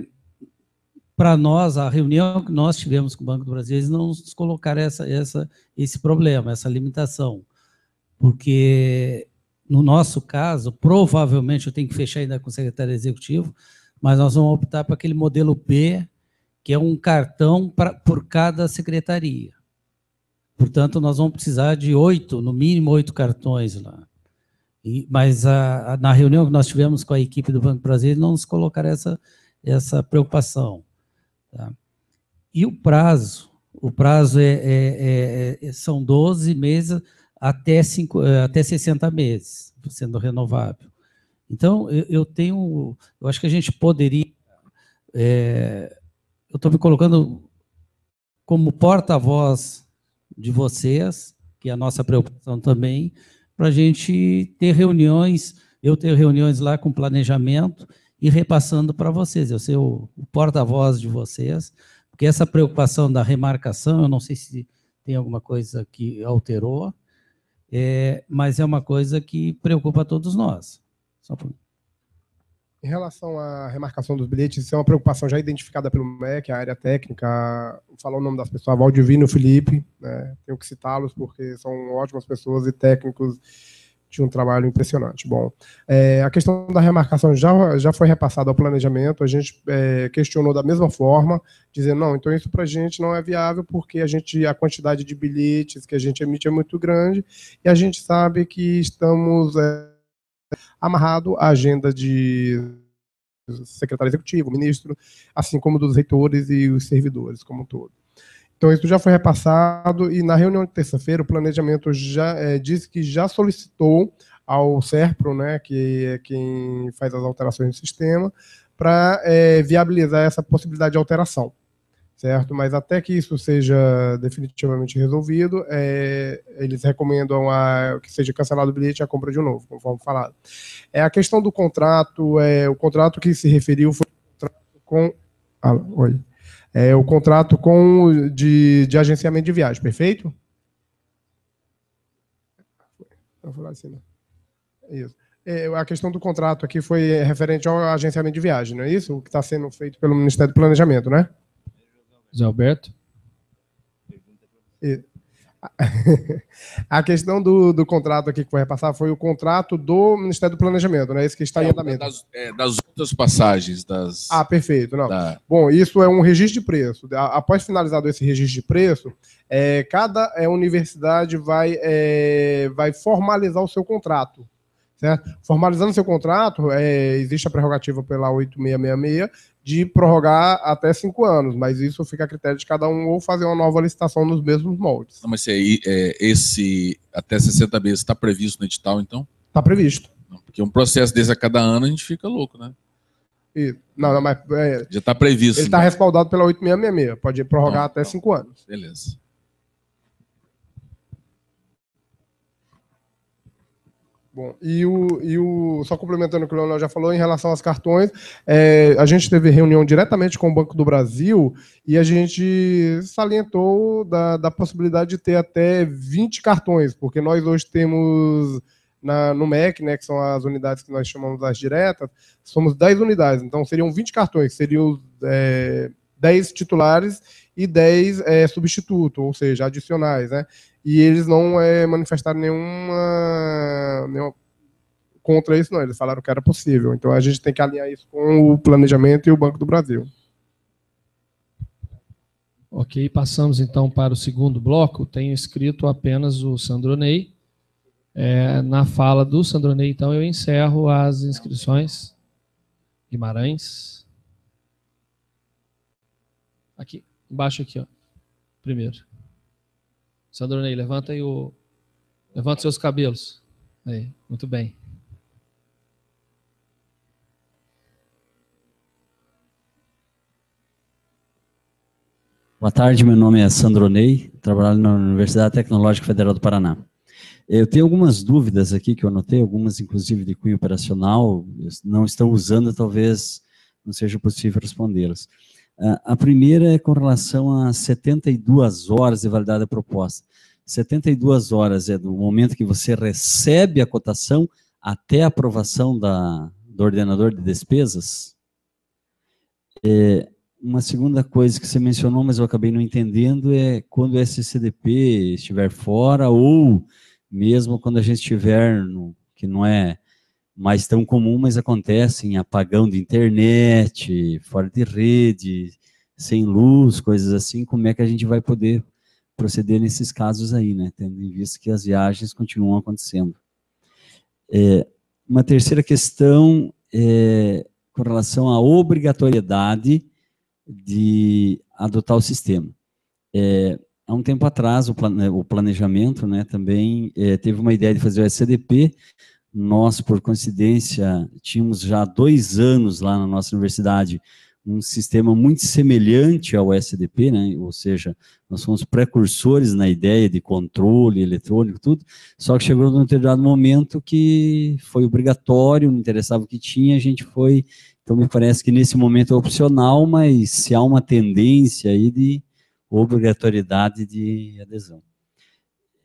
para nós, a reunião que nós tivemos com o Banco do Brasil, eles não nos colocaram essa, essa, esse problema, essa limitação. Porque, no nosso caso, provavelmente eu tenho que fechar ainda com o secretário executivo, mas nós vamos optar para aquele modelo B, que é um cartão pra, por cada secretaria. Portanto, nós vamos precisar de oito, no mínimo oito cartões lá. E, mas a, a, na reunião que nós tivemos com a equipe do Banco do Brasil, não nos colocaram essa, essa preocupação. Tá? E o prazo? O prazo é, é, é, são doze meses até, cinco, até sessenta meses, sendo renovável. Então, eu, eu tenho... Eu acho que a gente poderia... É, eu estou me colocando como porta-voz... de vocês, que é a nossa preocupação também, para a gente ter reuniões, eu ter reuniões lá com planejamento e repassando para vocês, eu ser o, o porta-voz de vocês, porque essa preocupação da remarcação, eu não sei se tem alguma coisa que alterou, é, mas é uma coisa que preocupa todos nós. Só por... Em relação à remarcação dos bilhetes, isso é uma preocupação já identificada pelo M E C, a área técnica, falar o nome das pessoas, Valdivino e Felipe, né? Tenho que citá-los porque são ótimas pessoas e técnicos de um trabalho impressionante. Bom, é, a questão da remarcação já, já foi repassada ao planejamento, a gente é, questionou da mesma forma, dizendo, não, então isso para a gente não é viável porque a, gente, a quantidade de bilhetes que a gente emite é muito grande e a gente sabe que estamos... É, amarrado à agenda de secretário executivo, ministro, assim como dos reitores e os servidores como um todo. Então, isso já foi repassado e na reunião de terça-feira o planejamento já é, disse que já solicitou ao SERPRO, né, que é quem faz as alterações do sistema, para é, viabilizar essa possibilidade de alteração. Certo? Mas até que isso seja definitivamente resolvido, é, eles recomendam a, que seja cancelado o bilhete e a compra de um novo, conforme falado. É, a questão do contrato, é, o contrato que se referiu foi com, ah, oi, é, o contrato com, de, de agenciamento de viagem, perfeito? Não vou falar assim, não. Isso. A questão do contrato aqui foi referente ao agenciamento de viagem, não é isso? O que está sendo feito pelo Ministério do Planejamento, né? José Alberto? A questão do, do contrato aqui que foi repassado foi o contrato do Ministério do Planejamento, né? Esse que está é, em andamento. Das, é, das outras passagens. Das... Ah, perfeito. Não. Da... Bom, isso é um registro de preço. Após finalizado esse registro de preço, é, cada é, universidade vai, é, vai formalizar o seu contrato. Certo? Formalizando seu contrato, é, existe a prerrogativa pela oito mil seiscentos e sessenta e seis de prorrogar até cinco anos, mas isso fica a critério de cada um ou fazer uma nova licitação nos mesmos moldes. Não, mas aí, é, esse até sessenta meses está previsto no edital, então? Está previsto. Não, porque um processo desse a cada ano a gente fica louco, né? E, não, não, mas, é, já está previsto. Ele está, né, respaldado pela oito mil seiscentos e sessenta e seis, pode prorrogar não, até não. cinco anos. Beleza. Bom, e o, e o, só complementando o que o Leonel já falou, em relação aos cartões, é, a gente teve reunião diretamente com o Banco do Brasil e a gente salientou da, da possibilidade de ter até vinte cartões, porque nós hoje temos na, no M E C, né, que são as unidades que nós chamamos das diretas, somos dez unidades, então seriam vinte cartões, seriam é, dez titulares e dez é, substitutos, ou seja, adicionais, né? E eles não é, manifestaram nenhuma, nenhuma contra isso, não. Eles falaram que era possível. Então, a gente tem que alinhar isso com o planejamento e o Banco do Brasil. Ok, passamos, então, para o segundo bloco. Tenho escrito apenas o Sandronei. É, na fala do Sandronei, então, eu encerro as inscrições. Guimarães. Aqui, embaixo aqui, ó. Primeiro. Sandronei, levanta aí o... Levanta seus cabelos. Aí, muito bem. Boa tarde, meu nome é Sandronei, trabalho na Universidade Tecnológica Federal do Paraná. Eu tenho algumas dúvidas aqui que eu anotei, algumas inclusive de cunho operacional, não estão usando, talvez não seja possível respondê-las. A primeira é com relação a setenta e duas horas de validade da proposta. setenta e duas horas é do momento que você recebe a cotação até a aprovação da, do ordenador de despesas? É, uma segunda coisa que você mencionou, mas eu acabei não entendendo, é quando o S C D P estiver fora ou mesmo quando a gente estiver, no, que não é mais tão comum, mas acontece em apagão de internet, fora de rede, sem luz, coisas assim, como é que a gente vai poder proceder nesses casos aí, né? Tendo em vista que as viagens continuam acontecendo. É, uma terceira questão é com relação à obrigatoriedade de adotar o sistema. É, há um tempo atrás, o, plane, o planejamento, né, também é, teve uma ideia de fazer o S C D P. Nós, por coincidência, tínhamos já dois anos lá na nossa universidade um sistema muito semelhante ao S D P, né? Ou seja, nós fomos precursores na ideia de controle eletrônico, tudo, só que chegou num determinado momento que foi obrigatório, não interessava o que tinha, a gente foi, então me parece que nesse momento é opcional, mas se há uma tendência aí de obrigatoriedade de adesão.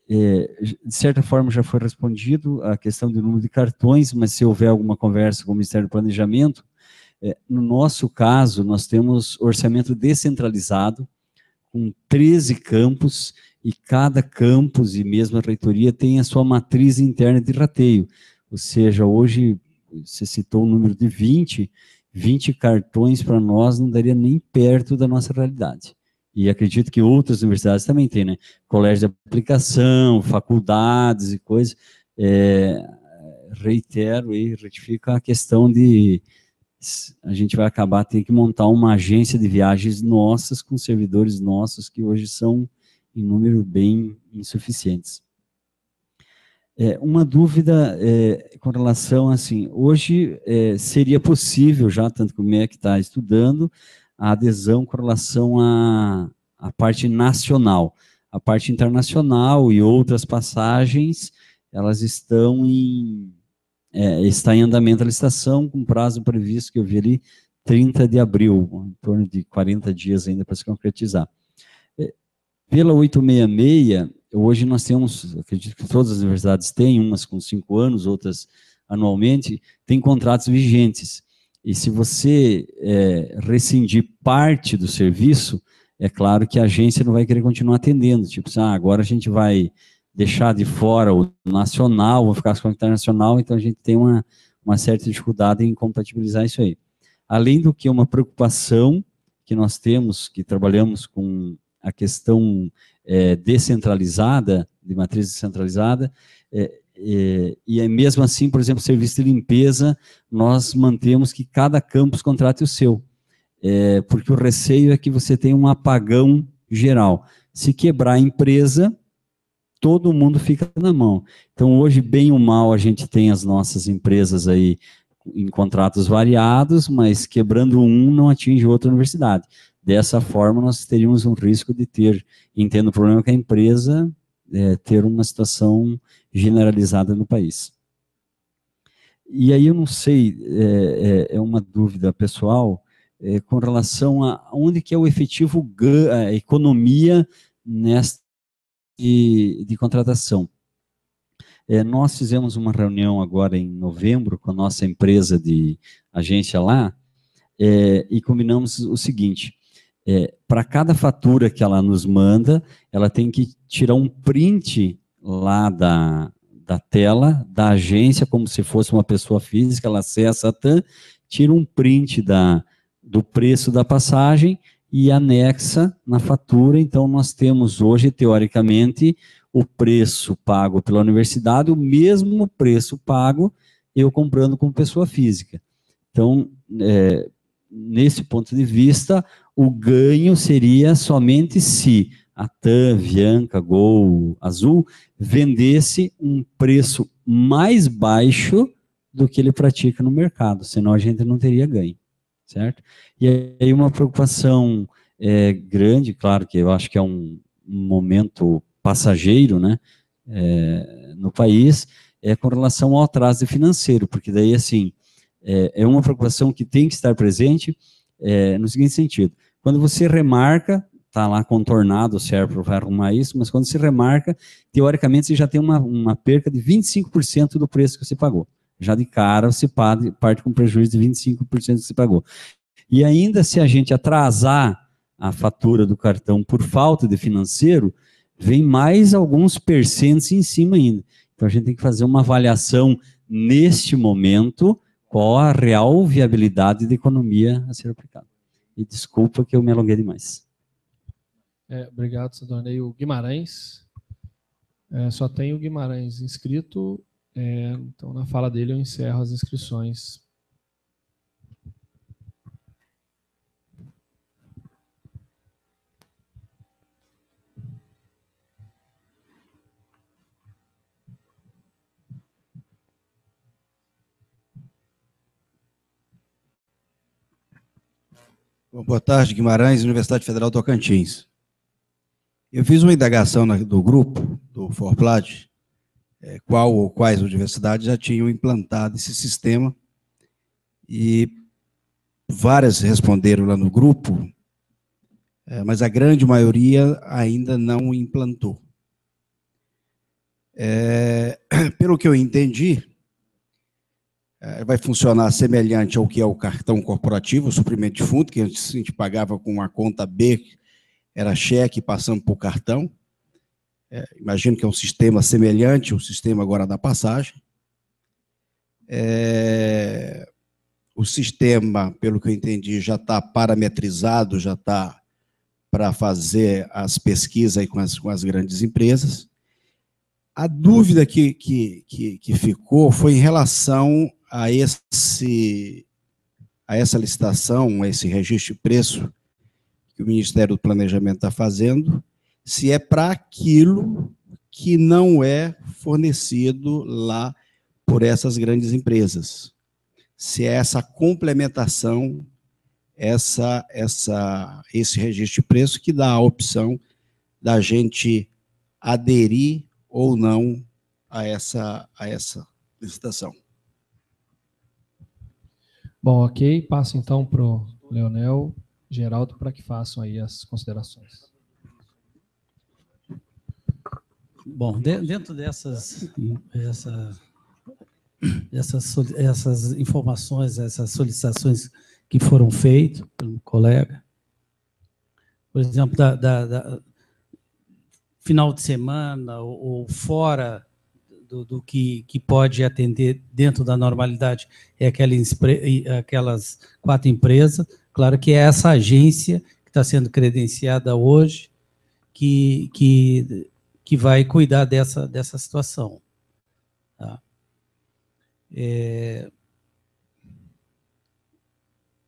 É, de certa forma já foi respondido a questão do número de cartões, mas se houver alguma conversa com o Ministério do Planejamento, é, no nosso caso nós temos orçamento descentralizado com treze campos e cada campus e mesmo a reitoria tem a sua matriz interna de rateio, ou seja, hoje você citou o número de vinte, vinte cartões para nós não daria nem perto da nossa realidade. E acredito que outras universidades também têm, né? Colégio de aplicação, faculdades e coisas. É, reitero e retifica a questão de... A gente vai acabar tendo que montar uma agência de viagens nossas com servidores nossos que hoje são em número bem insuficientes. É, uma dúvida é, com relação, assim, hoje é, seria possível já, tanto que o M E C está estudando, a adesão com relação à, à parte nacional. A parte internacional e outras passagens, elas estão em, é, está em andamento a licitação, com prazo previsto que eu vi ali, trinta de abril, em torno de quarenta dias ainda para se concretizar. Pela oito seis seis, hoje nós temos, acredito que todas as universidades têm, umas com cinco anos, outras anualmente, tem contratos vigentes. E se você é, rescindir parte do serviço, é claro que a agência não vai querer continuar atendendo. Tipo, ah, agora a gente vai deixar de fora o nacional, vou ficar com o internacional, então a gente tem uma, uma certa dificuldade em compatibilizar isso aí. Além do que, uma preocupação que nós temos, que trabalhamos com a questão é, descentralizada, de matriz descentralizada, é, é, e é mesmo assim, por exemplo, serviço de limpeza, nós mantemos que cada campus contrate o seu. É, porque o receio é que você tenha um apagão geral. Se quebrar a empresa, todo mundo fica na mão. Então, hoje, bem ou mal, a gente tem as nossas empresas aí em contratos variados, mas quebrando um não atinge outra universidade. Dessa forma, nós teríamos um risco de ter, entendo o problema que a empresa, é, ter uma situação generalizada no país. E aí, eu não sei, é, é, é uma dúvida pessoal, É, com relação a onde que é o efetivo a economia nesta de, de contratação. É, nós fizemos uma reunião agora em novembro com a nossa empresa de agência lá é, e combinamos o seguinte, é, para cada fatura que ela nos manda, ela tem que tirar um print lá da, da tela da agência, como se fosse uma pessoa física, ela acessa a TAM, tira um print da do preço da passagem e anexa na fatura. Então, nós temos hoje, teoricamente, o preço pago pela universidade, o mesmo preço pago eu comprando como pessoa física. Então, é, nesse ponto de vista, o ganho seria somente se a TAM, Avianca, Gol, Azul, vendesse um preço mais baixo do que ele pratica no mercado, senão a gente não teria ganho. Certo? E aí uma preocupação é, grande, claro que eu acho que é um, um momento passageiro, né, é, no país, é com relação ao atraso financeiro, porque daí assim, é, é uma preocupação que tem que estar presente é, no seguinte sentido, quando você remarca, está lá contornado, o SERPRO vai arrumar isso, mas quando se remarca, teoricamente você já tem uma, uma perca de vinte e cinco por cento do preço que você pagou. Já de cara, você parte com prejuízo de vinte e cinco por cento que você pagou. E ainda se a gente atrasar a fatura do cartão por falta de financeiro, vem mais alguns percentos em cima ainda. Então, a gente tem que fazer uma avaliação neste momento, qual a real viabilidade da economia a ser aplicada. E desculpa que eu me alonguei demais. É, obrigado, Sandronei. O Guimarães, é, só tem o Guimarães inscrito... É, então, na fala dele, eu encerro as inscrições. Boa tarde, Guimarães, Universidade Federal do Tocantins. Eu fiz uma indagação do grupo, do Forplad, qual ou quais universidades já tinham implantado esse sistema e várias responderam lá no grupo, mas a grande maioria ainda não implantou. É, pelo que eu entendi, vai funcionar semelhante ao que é o cartão corporativo, o suprimento de fundo, que antes a gente pagava com uma conta B, era cheque passando por cartão. É, imagino que é um sistema semelhante ao sistema agora da passagem. É, o sistema, pelo que eu entendi, já está parametrizado, já está para fazer as pesquisas aí com, as, com as grandes empresas. A dúvida que, que, que, que ficou foi em relação a, esse, a essa licitação, a esse registro de preço que o Ministério do Planejamento está fazendo, se é para aquilo que não é fornecido lá por essas grandes empresas. Se é essa complementação, essa, essa, esse registro de preço que dá a opção da gente aderir ou não a essa, a essa licitação. Bom, ok. Passo então para o Leonel, Geraldo, para que façam aí as considerações. Bom, dentro dessas essa essas, essas informações, essas solicitações que foram feitas pelo colega. Por exemplo, da, da, da final de semana ou, ou fora do, do que, que pode atender dentro da normalidade é aquela, aquelas quatro empresas. Claro que é essa agência que está sendo credenciada hoje que, que, que vai cuidar dessa, dessa situação. Tá? É...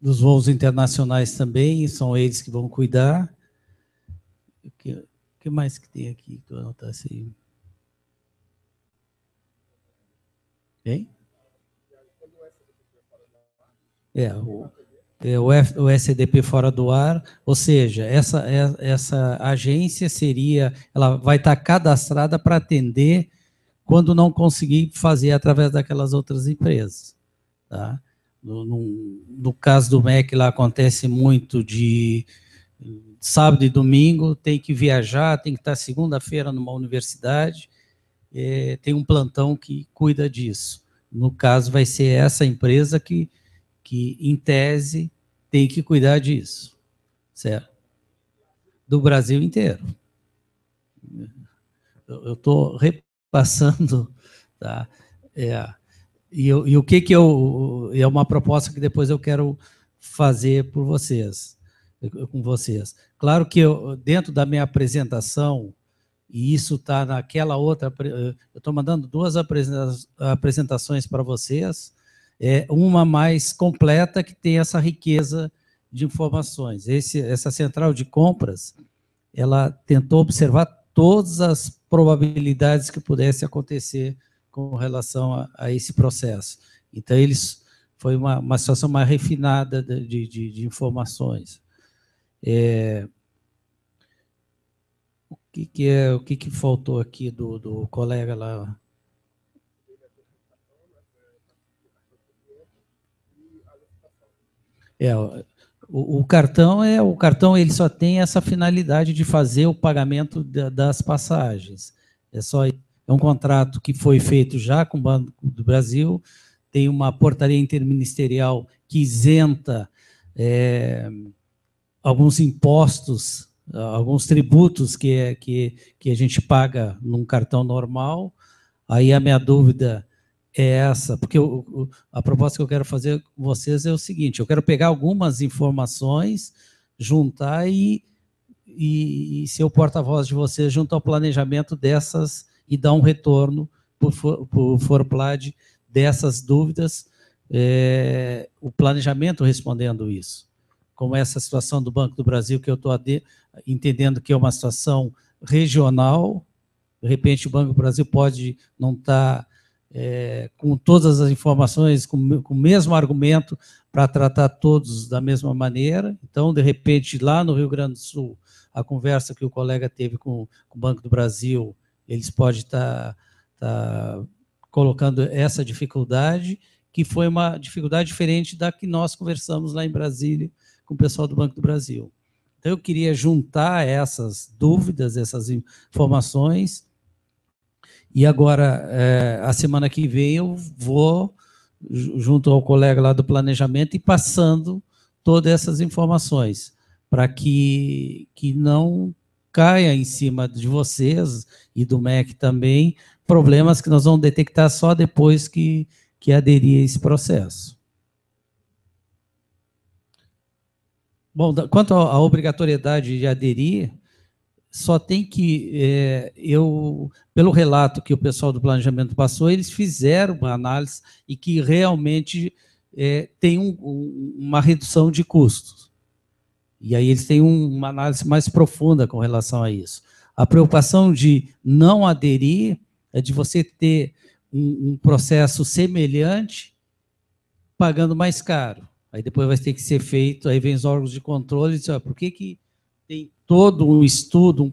Dos voos internacionais também, são eles que vão cuidar. O que, o que mais que tem aqui? Vou anotar assim. Hein? É, o, é, o, F, o S C D P fora do ar, ou seja, essa, essa agência seria, ela vai estar cadastrada para atender quando não conseguir fazer através daquelas outras empresas. Tá? No, no, no caso do M E C, lá acontece muito de sábado e domingo, tem que viajar, tem que estar segunda-feira numa universidade, é, tem um plantão que cuida disso. No caso, vai ser essa empresa que, que em tese, tem que cuidar disso, certo? Do Brasil inteiro. Eu estou repassando... Tá? É... E, e o que que eu... É uma proposta que depois eu quero fazer por vocês, com vocês. Claro que eu, dentro da minha apresentação, e isso está naquela outra... Eu estou mandando duas apresentações para vocês, é, uma mais completa que tem essa riqueza de informações. Esse, essa central de compras, ela tentou observar todas as probabilidades que pudesse acontecer com relação a, a esse processo. Então, eles foi uma, uma situação mais refinada de, de, de informações. É, o que, que, é, o que, que faltou aqui do, do colega lá? É, o, o cartão, é, o cartão ele só tem essa finalidade de fazer o pagamento da, das passagens. É só... É um contrato que foi feito já com o Banco do Brasil, tem uma portaria interministerial que isenta é, alguns impostos, alguns tributos que, é, que, que a gente paga num cartão normal. Aí a minha dúvida é essa, porque eu, a proposta que eu quero fazer com vocês é o seguinte, eu quero pegar algumas informações, juntar e, e, e ser o porta-voz de vocês junto ao planejamento dessas e dar um retorno por, por Forplad dessas dúvidas, é, o planejamento respondendo isso. Como essa situação do Banco do Brasil, que eu estou entendendo que é uma situação regional, de repente o Banco do Brasil pode não estar é, com todas as informações, com, com o mesmo argumento para tratar todos da mesma maneira. Então, de repente, lá no Rio Grande do Sul, a conversa que o colega teve com, com o Banco do Brasil, eles podem estar, estar colocando essa dificuldade, que foi uma dificuldade diferente da que nós conversamos lá em Brasília com o pessoal do Banco do Brasil. Então, eu queria juntar essas dúvidas, essas informações, e agora, é, a semana que vem, eu vou, junto ao colega lá do planejamento, e passando todas essas informações, para que, que não... caia em cima de vocês e do M E C também, problemas que nós vamos detectar só depois que, que aderir a esse processo. Bom, quanto à obrigatoriedade de aderir, só tem que, é, eu, pelo relato que o pessoal do planejamento passou, eles fizeram uma análise e que realmente é, tem um, uma redução de custos. E aí eles têm uma análise mais profunda com relação a isso. A preocupação de não aderir é de você ter um, um processo semelhante pagando mais caro. Aí depois vai ter que ser feito, aí vem os órgãos de controle e diz, ah, por que que tem todo um estudo,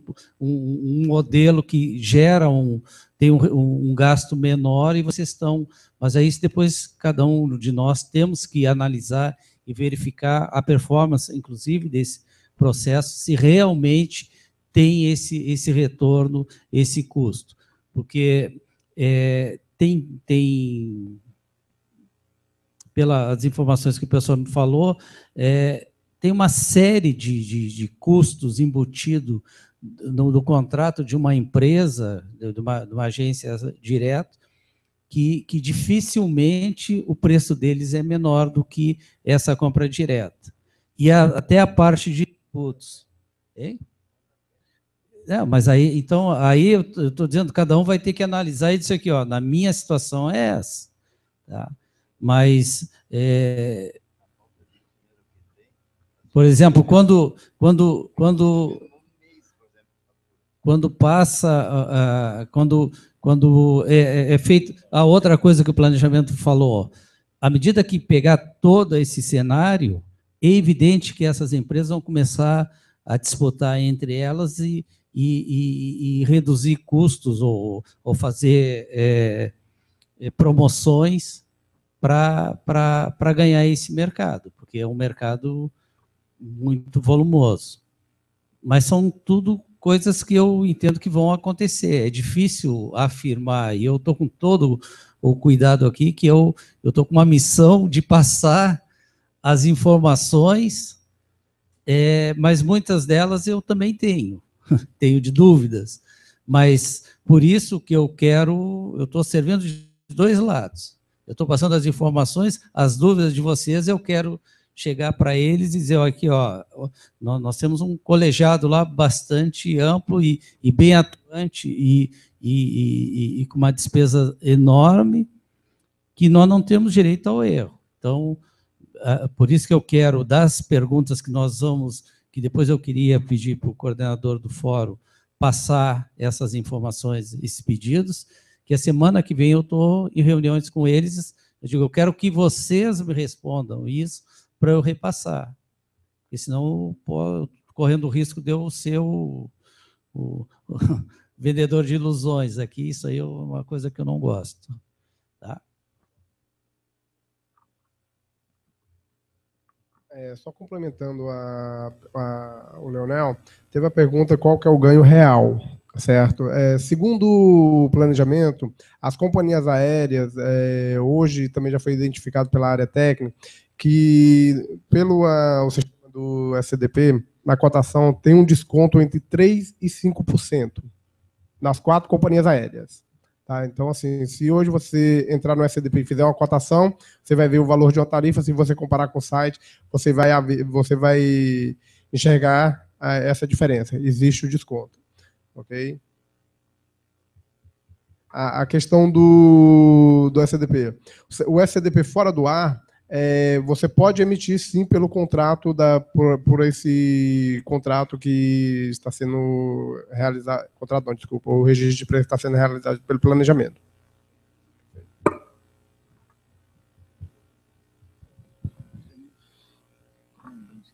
um, um, um modelo que gera um, tem um, um gasto menor e vocês estão... Mas aí depois cada um de nós temos que analisar e verificar a performance, inclusive, desse processo, se realmente tem esse, esse retorno, esse custo. Porque é, tem, tem pelas informações que o pessoal me falou, é, tem uma série de, de, de custos embutidos no, no contrato de uma empresa, de uma, de uma agência direta, que, que dificilmente o preço deles é menor do que essa compra direta. E a, até a parte de tributos. Hein? É, mas aí, então, aí eu estou dizendo que cada um vai ter que analisar isso aqui, ó, na minha situação é essa. Tá? Mas, é, por exemplo, quando, quando, quando, quando passa, quando, quando é, é feito... A outra coisa que o planejamento falou, ó, à medida que pegar todo esse cenário, é evidente que essas empresas vão começar a disputar entre elas e, e, e, e reduzir custos ou, ou fazer é, promoções para ganhar esse mercado, porque é um mercado muito volumoso. Mas são tudo coisas que eu entendo que vão acontecer. É difícil afirmar, e eu estou com todo o cuidado aqui, que eu estou com uma missão de passar as informações... É, mas muitas delas eu também tenho, tenho de dúvidas, mas por isso que eu quero, eu estou servindo de dois lados, eu estou passando as informações, as dúvidas de vocês, eu quero chegar para eles e dizer, ó, aqui, ó, nós, nós temos um colegiado lá bastante amplo e, e bem atuante e, e, e, e com uma despesa enorme, que nós não temos direito ao erro, então... Por isso que eu quero, das perguntas que nós vamos, que depois eu queria pedir para o coordenador do fórum passar essas informações, esses pedidos, que a semana que vem eu estou em reuniões com eles, eu digo, eu quero que vocês me respondam isso para eu repassar, porque senão eu estou correndo o risco de eu ser o, o, o vendedor de ilusões aqui, isso aí é uma coisa que eu não gosto. Tá? É, só complementando a, a, o Leonel, teve a pergunta qual que é o ganho real, certo? É, segundo o planejamento, as companhias aéreas, é, hoje também já foi identificado pela área técnica, que pelo a, o sistema do S C D P, na cotação tem um desconto entre três por cento e cinco por cento nas quatro companhias aéreas. Tá, então, assim, se hoje você entrar no S D P e fizer uma cotação, você vai ver o valor de uma tarifa, se você comparar com o site, você vai, você vai enxergar essa diferença. Existe o desconto. Ok? A, a questão do, do S D P. O S D P fora do ar, é, você pode emitir, sim, pelo contrato, da, por, por esse contrato que está sendo realizado, contrato não, desculpa, o registro de preço está sendo realizado pelo planejamento.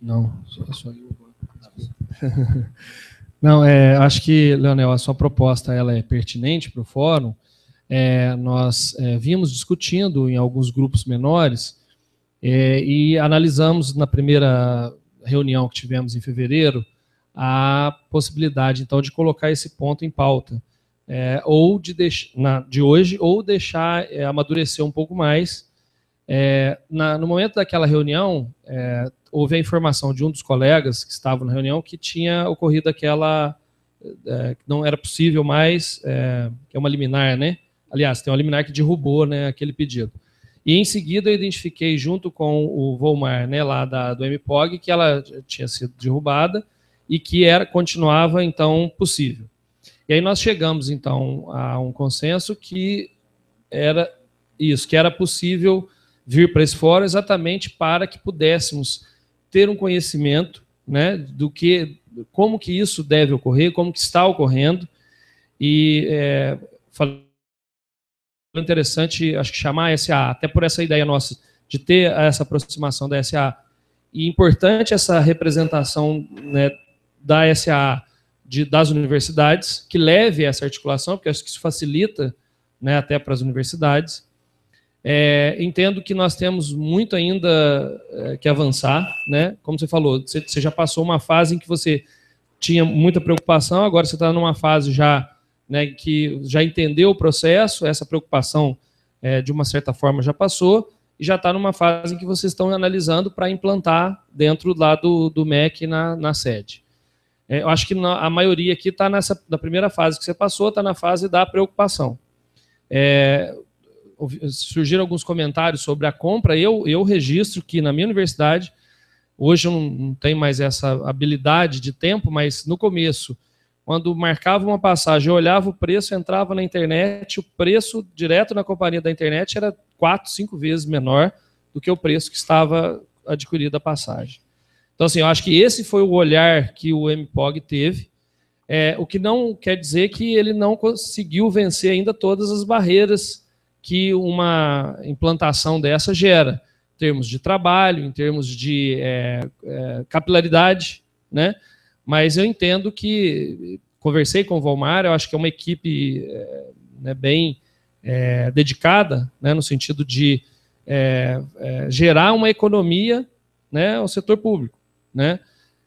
Não, só eu agora. Não, é, acho que, Leonel, a sua proposta ela é pertinente para o fórum. É, nós é, vimos discutindo em alguns grupos menores, É, e analisamos na primeira reunião que tivemos em fevereiro a possibilidade, então, de colocar esse ponto em pauta, é, ou de, deix, na, de hoje, ou deixar é, amadurecer um pouco mais. É, na, no momento daquela reunião, é, houve a informação de um dos colegas que estava na reunião que tinha ocorrido aquela... É, que não era possível mais... É, que é uma liminar, né? Aliás, tem uma liminar que derrubou, né, aquele pedido. E, em seguida, eu identifiquei, junto com o Volmar, né, lá da, do M P O G, que ela tinha sido derrubada e que era, continuava, então, possível. E aí nós chegamos, então, a um consenso que era isso, que era possível vir para esse fórum exatamente para que pudéssemos ter um conhecimento, né, do que, como que isso deve ocorrer, como que está ocorrendo. E é, falei... interessante, acho que chamar a S A, até por essa ideia nossa de ter essa aproximação da S A. E importante essa representação, né, da S A de, das universidades, que leve essa articulação, porque acho que isso facilita, né, até para as universidades. É, entendo que nós temos muito ainda é, que avançar, né? Como você falou, você, você já passou uma fase em que você tinha muita preocupação, agora você está numa fase já... Né, que já entendeu o processo, essa preocupação, é, de uma certa forma, já passou, e já está numa fase em que vocês estão analisando para implantar dentro lá do, do M E C na, na sede. É, eu acho que na, a maioria aqui está nessa, na primeira fase que você passou, está na fase da preocupação. É, surgiram alguns comentários sobre a compra, eu, eu registro que na minha universidade, hoje eu não, não tenho mais essa habilidade de tempo, mas no começo, quando marcava uma passagem, eu olhava o preço, entrava na internet, o preço direto na companhia da internet era quatro, cinco vezes menor do que o preço que estava adquirida a passagem. Então, assim, eu acho que esse foi o olhar que o M P O G teve, é, o que não quer dizer que ele não conseguiu vencer ainda todas as barreiras que uma implantação dessa gera, em termos de trabalho, em termos de é, é, capilaridade, né? Mas eu entendo que, conversei com o Volmar, eu acho que é uma equipe é, né, bem é, dedicada, né, no sentido de é, é, gerar uma economia, né, ao setor público. Né?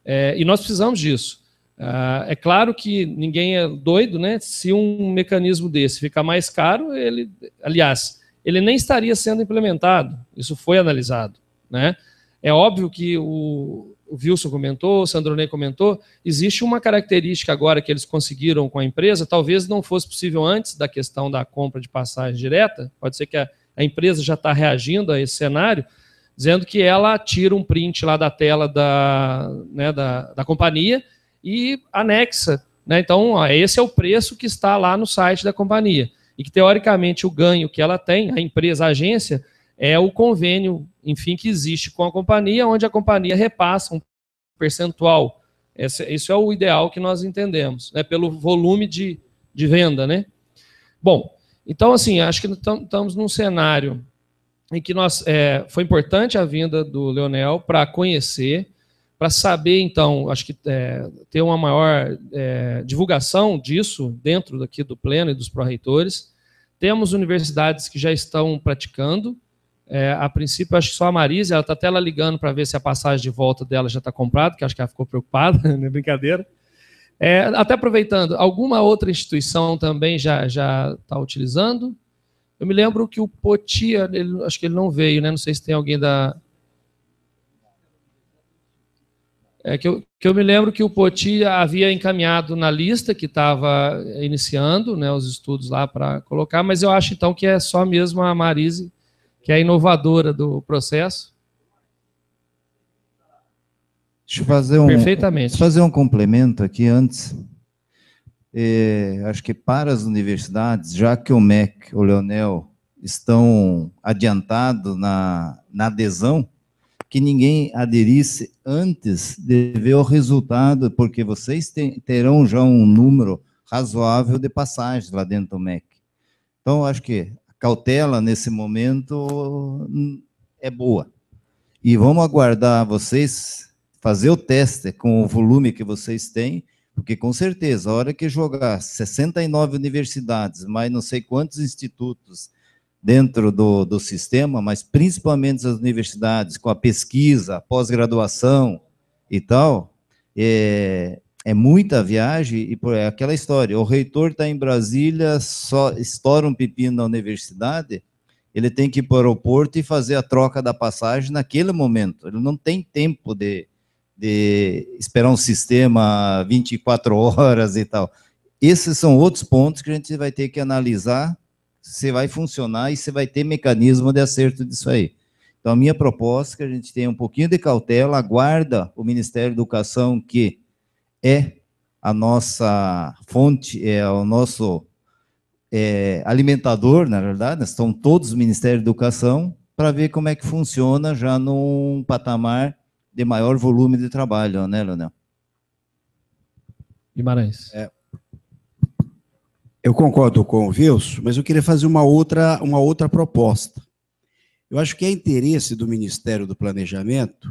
É, e nós precisamos disso. Ah, é claro que ninguém é doido, né? Se um mecanismo desse ficar mais caro, ele, aliás, ele nem estaria sendo implementado. Isso foi analisado. Né? É óbvio que o... O Wilson comentou, o Sandronei comentou, existe uma característica agora que eles conseguiram com a empresa, talvez não fosse possível antes da questão da compra de passagem direta, pode ser que a, a empresa já está reagindo a esse cenário, dizendo que ela tira um print lá da tela da, né, da, da companhia e anexa. Né? Então, ó, esse é o preço que está lá no site da companhia. E que, teoricamente, o ganho que ela tem, a empresa, a agência, é o convênio, enfim, que existe com a companhia, onde a companhia repassa um percentual. Esse, isso é o ideal que nós entendemos, né, pelo volume de, de venda. Né? Bom, então, assim, acho que estamos num cenário em que nós, é, foi importante a vinda do Leonel para conhecer, para saber, então, acho que é, ter uma maior é, divulgação disso dentro daqui do Pleno e dos pró-reitores. Temos universidades que já estão praticando. É, a princípio, acho que só a Marise, ela está até lá ligando para ver se a passagem de volta dela já está comprada, que acho que ela ficou preocupada, não é brincadeira. É, até aproveitando, alguma outra instituição também já já está utilizando? Eu me lembro que o Poti, ele, acho que ele não veio, né? Não sei se tem alguém da... É, que, eu, que eu me lembro que o Poti havia encaminhado na lista que estava iniciando, né, os estudos lá para colocar, mas eu acho então que é só mesmo a Marise, que é a inovadora do processo. Deixa eu fazer um, Perfeitamente. fazer um complemento aqui antes. É, acho que para as universidades, já que o M E C, o Leonel, estão adiantados na, na adesão, que ninguém aderisse antes de ver o resultado, porque vocês te, terão já um número razoável de passagens lá dentro do M E C. Então, acho que cautela nesse momento é boa. E vamos aguardar vocês fazer o teste com o volume que vocês têm, porque com certeza, a hora que jogar sessenta e nove universidades, mais não sei quantos institutos dentro do, do sistema, mas principalmente as universidades com a pesquisa, a pós-graduação e tal, é... É muita viagem e é aquela história, o reitor está em Brasília, só estoura um pepino na universidade, ele tem que ir para o aeroporto e fazer a troca da passagem naquele momento. Ele não tem tempo de, de esperar um sistema vinte e quatro horas e tal. Esses são outros pontos que a gente vai ter que analisar se vai funcionar e se vai ter mecanismo de acerto disso aí. Então, a minha proposta é que a gente tenha um pouquinho de cautela, aguarda o Ministério da Educação que... é a nossa fonte, é o nosso é, alimentador, na verdade, estão todos os Ministérios da Educação, para ver como é que funciona já num patamar de maior volume de trabalho, né, Leonel? Guimarães. É. Eu concordo com o Vilso, mas eu queria fazer uma outra, uma outra proposta. Eu acho que é interesse do Ministério do Planejamento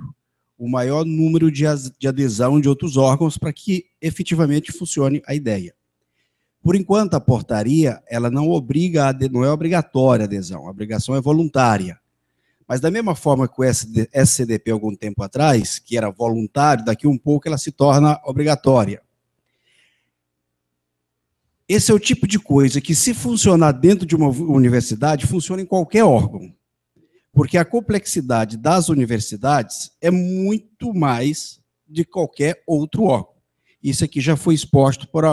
o maior número de adesão de outros órgãos para que efetivamente funcione a ideia. Por enquanto, a portaria ela não obriga, não é obrigatória a adesão, a obrigação é voluntária. Mas da mesma forma que o S C D P, algum tempo atrás, que era voluntário, daqui um pouco ela se torna obrigatória. Esse é o tipo de coisa que, se funcionar dentro de uma universidade, funciona em qualquer órgão. porque a complexidade das universidades é muito mais de qualquer outro órgão. Isso aqui já foi exposto por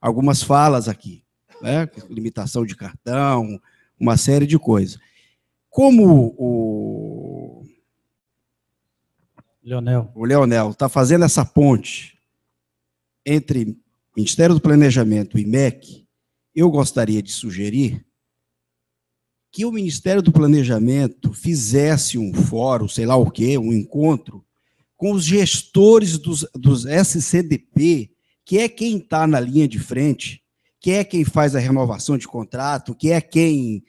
algumas falas aqui, né? Limitação de cartão, uma série de coisas. Como o Leonel o Leonel está fazendo essa ponte entre Ministério do Planejamento e M E C, eu gostaria de sugerir que o Ministério do Planejamento fizesse um fórum, sei lá o quê, um encontro, com os gestores dos, dos S C D P, que é quem está na linha de frente, que é quem faz a renovação de contrato, que é quem,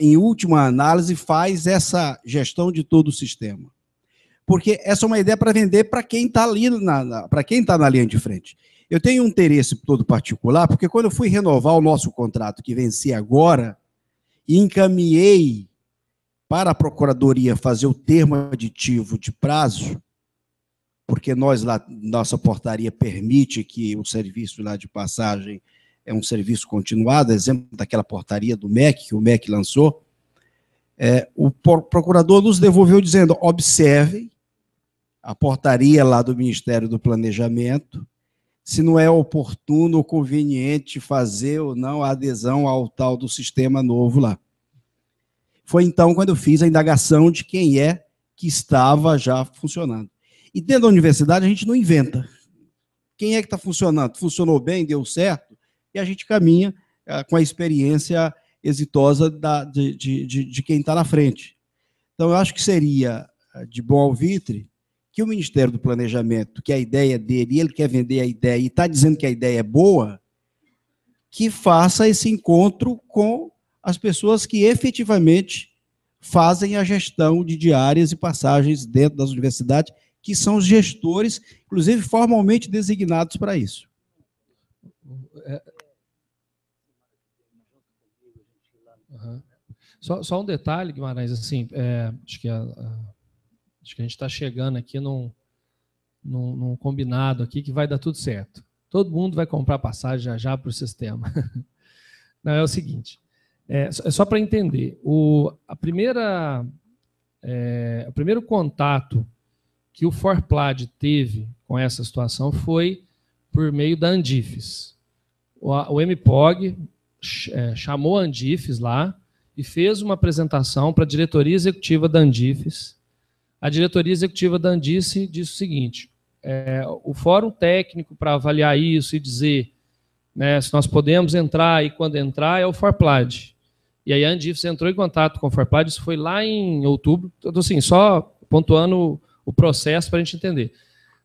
em última análise, faz essa gestão de todo o sistema. Porque essa é uma ideia para vender para quem está ali, na, na, para quem está na linha de frente. Eu tenho um interesse todo particular, porque quando eu fui renovar o nosso contrato, que vencia agora, e encaminhei para a Procuradoria fazer o termo aditivo de prazo, porque nós lá, nossa portaria permite que o serviço lá de passagem é um serviço continuado, exemplo daquela portaria do M E C, que o M E C lançou, é, o procurador nos devolveu dizendo, observem a portaria lá do Ministério do Planejamento, se não é oportuno ou conveniente fazer ou não a adesão ao tal do sistema novo lá. Foi então quando eu fiz a indagação de quem é que estava já funcionando. E dentro da universidade a gente não inventa. Quem é que está funcionando? Funcionou bem, deu certo, e a gente caminha com a experiência exitosa da, de, de, de quem está na frente. Então, eu acho que seria de bom alvitre que o Ministério do Planejamento, que a ideia dele, ele quer vender a ideia e está dizendo que a ideia é boa, que faça esse encontro com as pessoas que efetivamente fazem a gestão de diárias e passagens dentro das universidades, que são os gestores, inclusive formalmente designados para isso. Uhum. Só, só um detalhe, Guimarães, assim, é, acho que a, a... Acho que a gente está chegando aqui num, num, num combinado aqui que vai dar tudo certo. Todo mundo vai comprar passagem já já para o sistema. Não, é o seguinte, é, é só para entender, o, a primeira, é, o primeiro contato que o Forplad teve com essa situação foi por meio da Andifes. O, o M P O G é, chamou a Andifes lá e fez uma apresentação para a diretoria executiva da Andifes. A diretoria executiva da Andice disse o seguinte, é, o fórum técnico para avaliar isso e dizer, né, se nós podemos entrar e quando entrar é o Forplad. E aí a Andice entrou em contato com o Forplad, isso foi lá em outubro, assim, só pontuando o processo para a gente entender.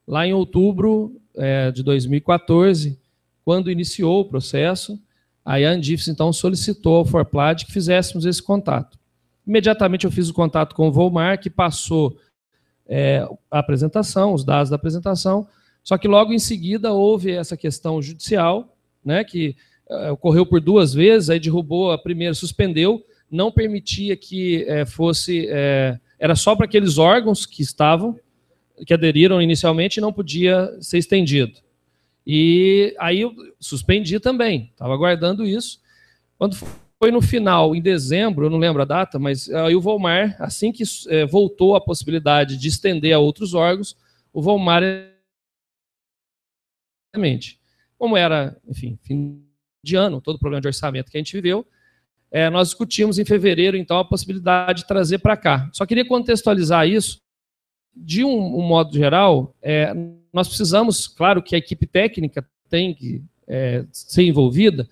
Lá em outubro é, de dois mil e quatorze, quando iniciou o processo, aí a Andice então solicitou ao Forplad que fizéssemos esse contato. Imediatamente eu fiz o contato com o Volmar, que passou... É, a apresentação, os dados da apresentação, só que logo em seguida houve essa questão judicial, né, que é, ocorreu por duas vezes, aí derrubou a primeira, suspendeu, não permitia que é, fosse, é, era só para aqueles órgãos que estavam, que aderiram inicialmente, e não podia ser estendido. E aí eu suspendi também, estava aguardando isso. Quando foi no final, em dezembro, eu não lembro a data, mas aí o Volmar, assim que é, voltou a possibilidade de estender a outros órgãos, o Volmar, como era, enfim, fim de ano, todo o problema de orçamento que a gente viveu, é, nós discutimos em fevereiro, então, a possibilidade de trazer para cá. Só queria contextualizar isso. De um, um modo geral, é, nós precisamos, claro que a equipe técnica tem que é, ser envolvida,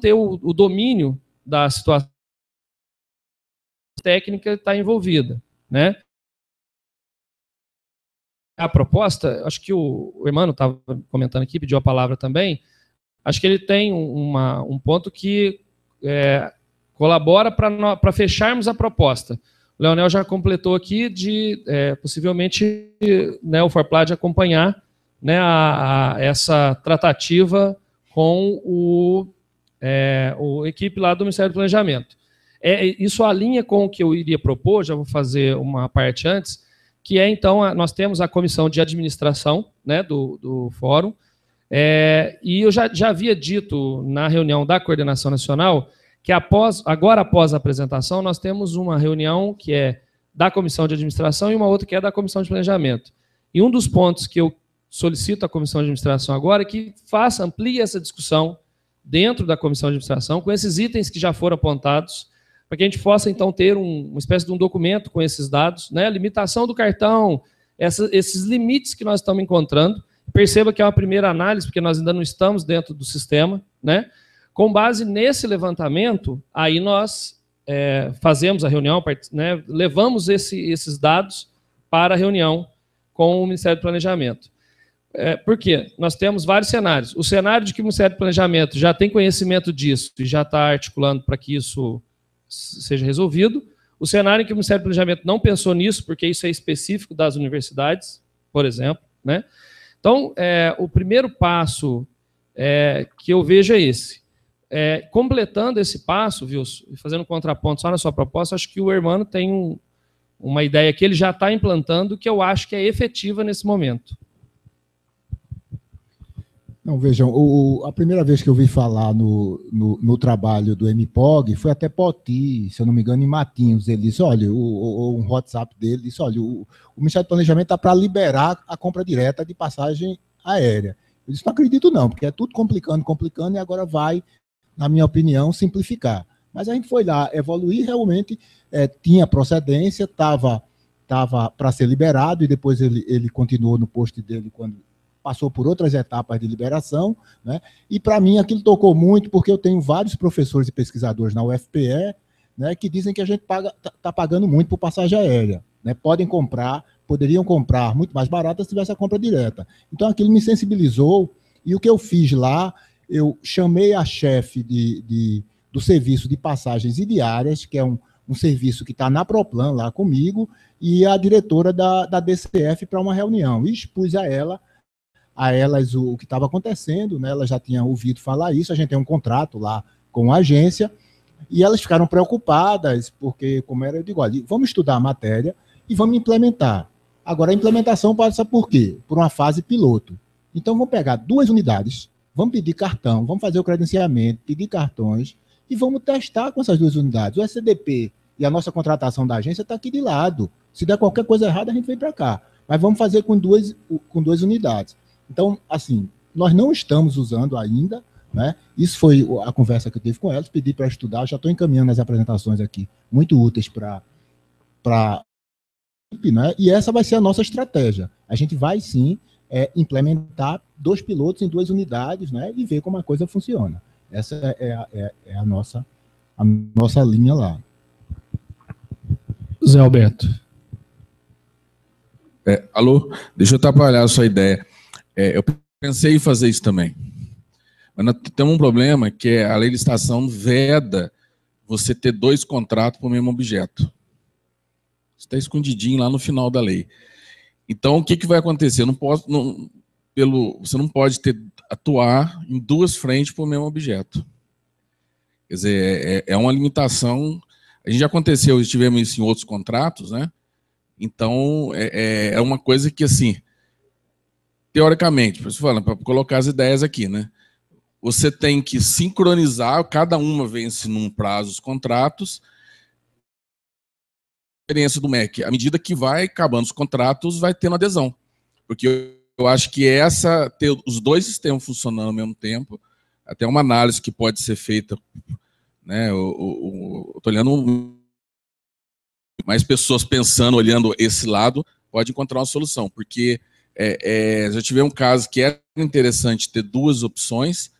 ter o, o domínio da situação técnica está envolvida, né? A proposta, acho que o, o Emanuel estava comentando aqui, pediu a palavra também, acho que ele tem uma, um ponto que é, colabora para fecharmos a proposta. O Leonel já completou aqui de, é, possivelmente, né, o Forplad acompanhar, né, a, a, essa tratativa com o É, o equipe lá do Ministério do Planejamento. É, isso alinha com o que eu iria propor, já vou fazer uma parte antes, que é, então, a, nós temos a comissão de administração, né, do, do fórum, é, e eu já, já havia dito na reunião da Coordenação Nacional que após, agora após a apresentação, nós temos uma reunião que é da Comissão de Administração e uma outra que é da Comissão de Planejamento. E um dos pontos que eu solicito à Comissão de Administração agora é que faça, amplie essa discussão dentro da Comissão de Administração com esses itens que já foram apontados, para que a gente possa, então, ter um, uma espécie de um documento com esses dados, né? Limitação do cartão, essa, esses limites que nós estamos encontrando. Perceba que é uma primeira análise, porque nós ainda não estamos dentro do sistema, né? Com base nesse levantamento, aí nós é, fazemos a reunião, né, levamos esse, esses dados para a reunião com o Ministério do Planejamento. É, por quê? Nós temos vários cenários. O cenário de que o Ministério do Planejamento já tem conhecimento disso e já está articulando para que isso seja resolvido. O cenário em que o Ministério do Planejamento não pensou nisso, porque isso é específico das universidades, por exemplo, né? Então, é, o primeiro passo é, que eu vejo é esse. É, completando esse passo, Wilson, e fazendo um contraponto só na sua proposta, acho que o Hermano tem um, uma ideia que ele já está implantando que eu acho que é efetiva nesse momento. Não, vejam, o, a primeira vez que eu vi falar no, no, no trabalho do M P O G foi até Poti, se eu não me engano, em Matinhos. Ele disse, olha, o, o, um WhatsApp dele disse, olha, o, o Ministério do Planejamento está para liberar a compra direta de passagem aérea. Eu disse, não acredito não, porque é tudo complicando, complicando, e agora vai... na minha opinião, simplificar. Mas a gente foi lá evoluir, realmente é, tinha procedência, estava tava, para ser liberado, e depois ele, ele continuou no post dele quando passou por outras etapas de liberação, né? E para mim aquilo tocou muito, porque eu tenho vários professores e pesquisadores na U F P E, né, que dizem que a gente paga, tá pagando muito por passagem aérea, né? Podem comprar, poderiam comprar muito mais barata se tivesse a compra direta. Então aquilo me sensibilizou, e o que eu fiz lá, eu chamei a chefe de, de, do serviço de passagens e diárias, que é um, um serviço que está na Proplan, lá comigo, e a diretora da, da D C F para uma reunião. E expus a ela, a elas o, o que estava acontecendo, né? Elas já tinham ouvido falar isso, a gente tem um contrato lá com a agência, e elas ficaram preocupadas, porque, como era, eu digo, olha, vamos estudar a matéria e vamos implementar. Agora, a implementação passa por quê? Por uma fase piloto. Então, vamos pegar duas unidades, vamos pedir cartão, vamos fazer o credenciamento, pedir cartões, e vamos testar com essas duas unidades. O S D P e a nossa contratação da agência está aqui de lado. Se der qualquer coisa errada, a gente vem para cá. Mas vamos fazer com duas, com duas unidades. Então, assim, nós não estamos usando ainda, né? Isso foi a conversa que eu tive com elas, pedi para estudar, já estou encaminhando as apresentações aqui, muito úteis para a equipe, né? E essa vai ser a nossa estratégia. A gente vai, sim, É implementar dois pilotos em duas unidades, né, e ver como a coisa funciona. Essa é a, é, é a, nossa, a nossa linha lá. José Alberto. É, alô? Deixa eu atrapalhar a sua ideia. É, eu pensei em fazer isso também. Mas nós temos um problema que é a lei de licitação veda você ter dois contratos para o mesmo objeto. Está escondidinho lá no final da lei. Então, o que, que vai acontecer? Não posso, não, pelo, você não pode ter, atuar em duas frentes para o mesmo objeto. Quer dizer, é, é uma limitação. A gente já aconteceu, estivemos isso em outros contratos, né? Então, é, é uma coisa que, assim, teoricamente, para colocar as ideias aqui, né? Você tem que sincronizar, cada uma vence num prazo os contratos. Experiência do M E C, à medida que vai acabando os contratos, vai tendo adesão. Porque eu, eu acho que essa, ter os dois sistemas funcionando ao mesmo tempo, até uma análise que pode ser feita, né? Eu estou olhando mais pessoas pensando, olhando esse lado, pode encontrar uma solução. Porque é, é, já tive um caso que é interessante ter duas opções,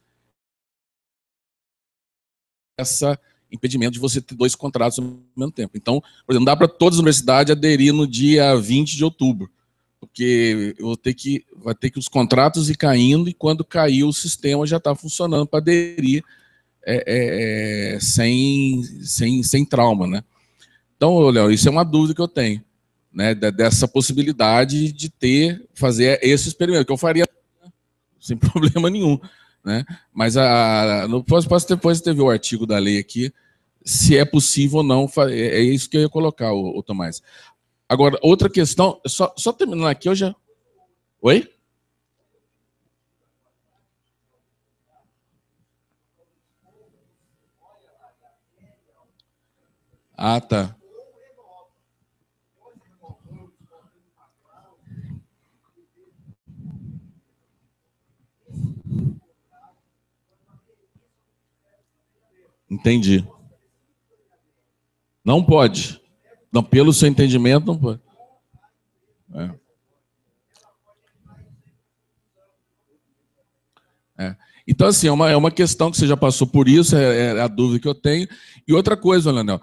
essa impedimento de você ter dois contratos ao mesmo tempo. Então, por exemplo, dá para todas as universidades aderir no dia vinte de outubro, porque eu vou ter que, vai ter que os contratos ir caindo, e quando cair o sistema já está funcionando para aderir é, é, sem, sem, sem trauma, né? Então, Léo, isso é uma dúvida que eu tenho, né, dessa possibilidade de ter, fazer esse experimento, que eu faria sem problema nenhum, né? Mas a, a, no, depois teve o artigo da lei aqui, se é possível ou não, é, é isso que eu ia colocar, o, o Tomás. Agora, outra questão, só, só terminando aqui, eu já... Oi? Ah, tá. Entendi. Não pode. Não, pelo seu entendimento, não pode. É. É. Então, assim, é uma, é uma questão que você já passou por isso, é, é a dúvida que eu tenho. E outra coisa, Leonel,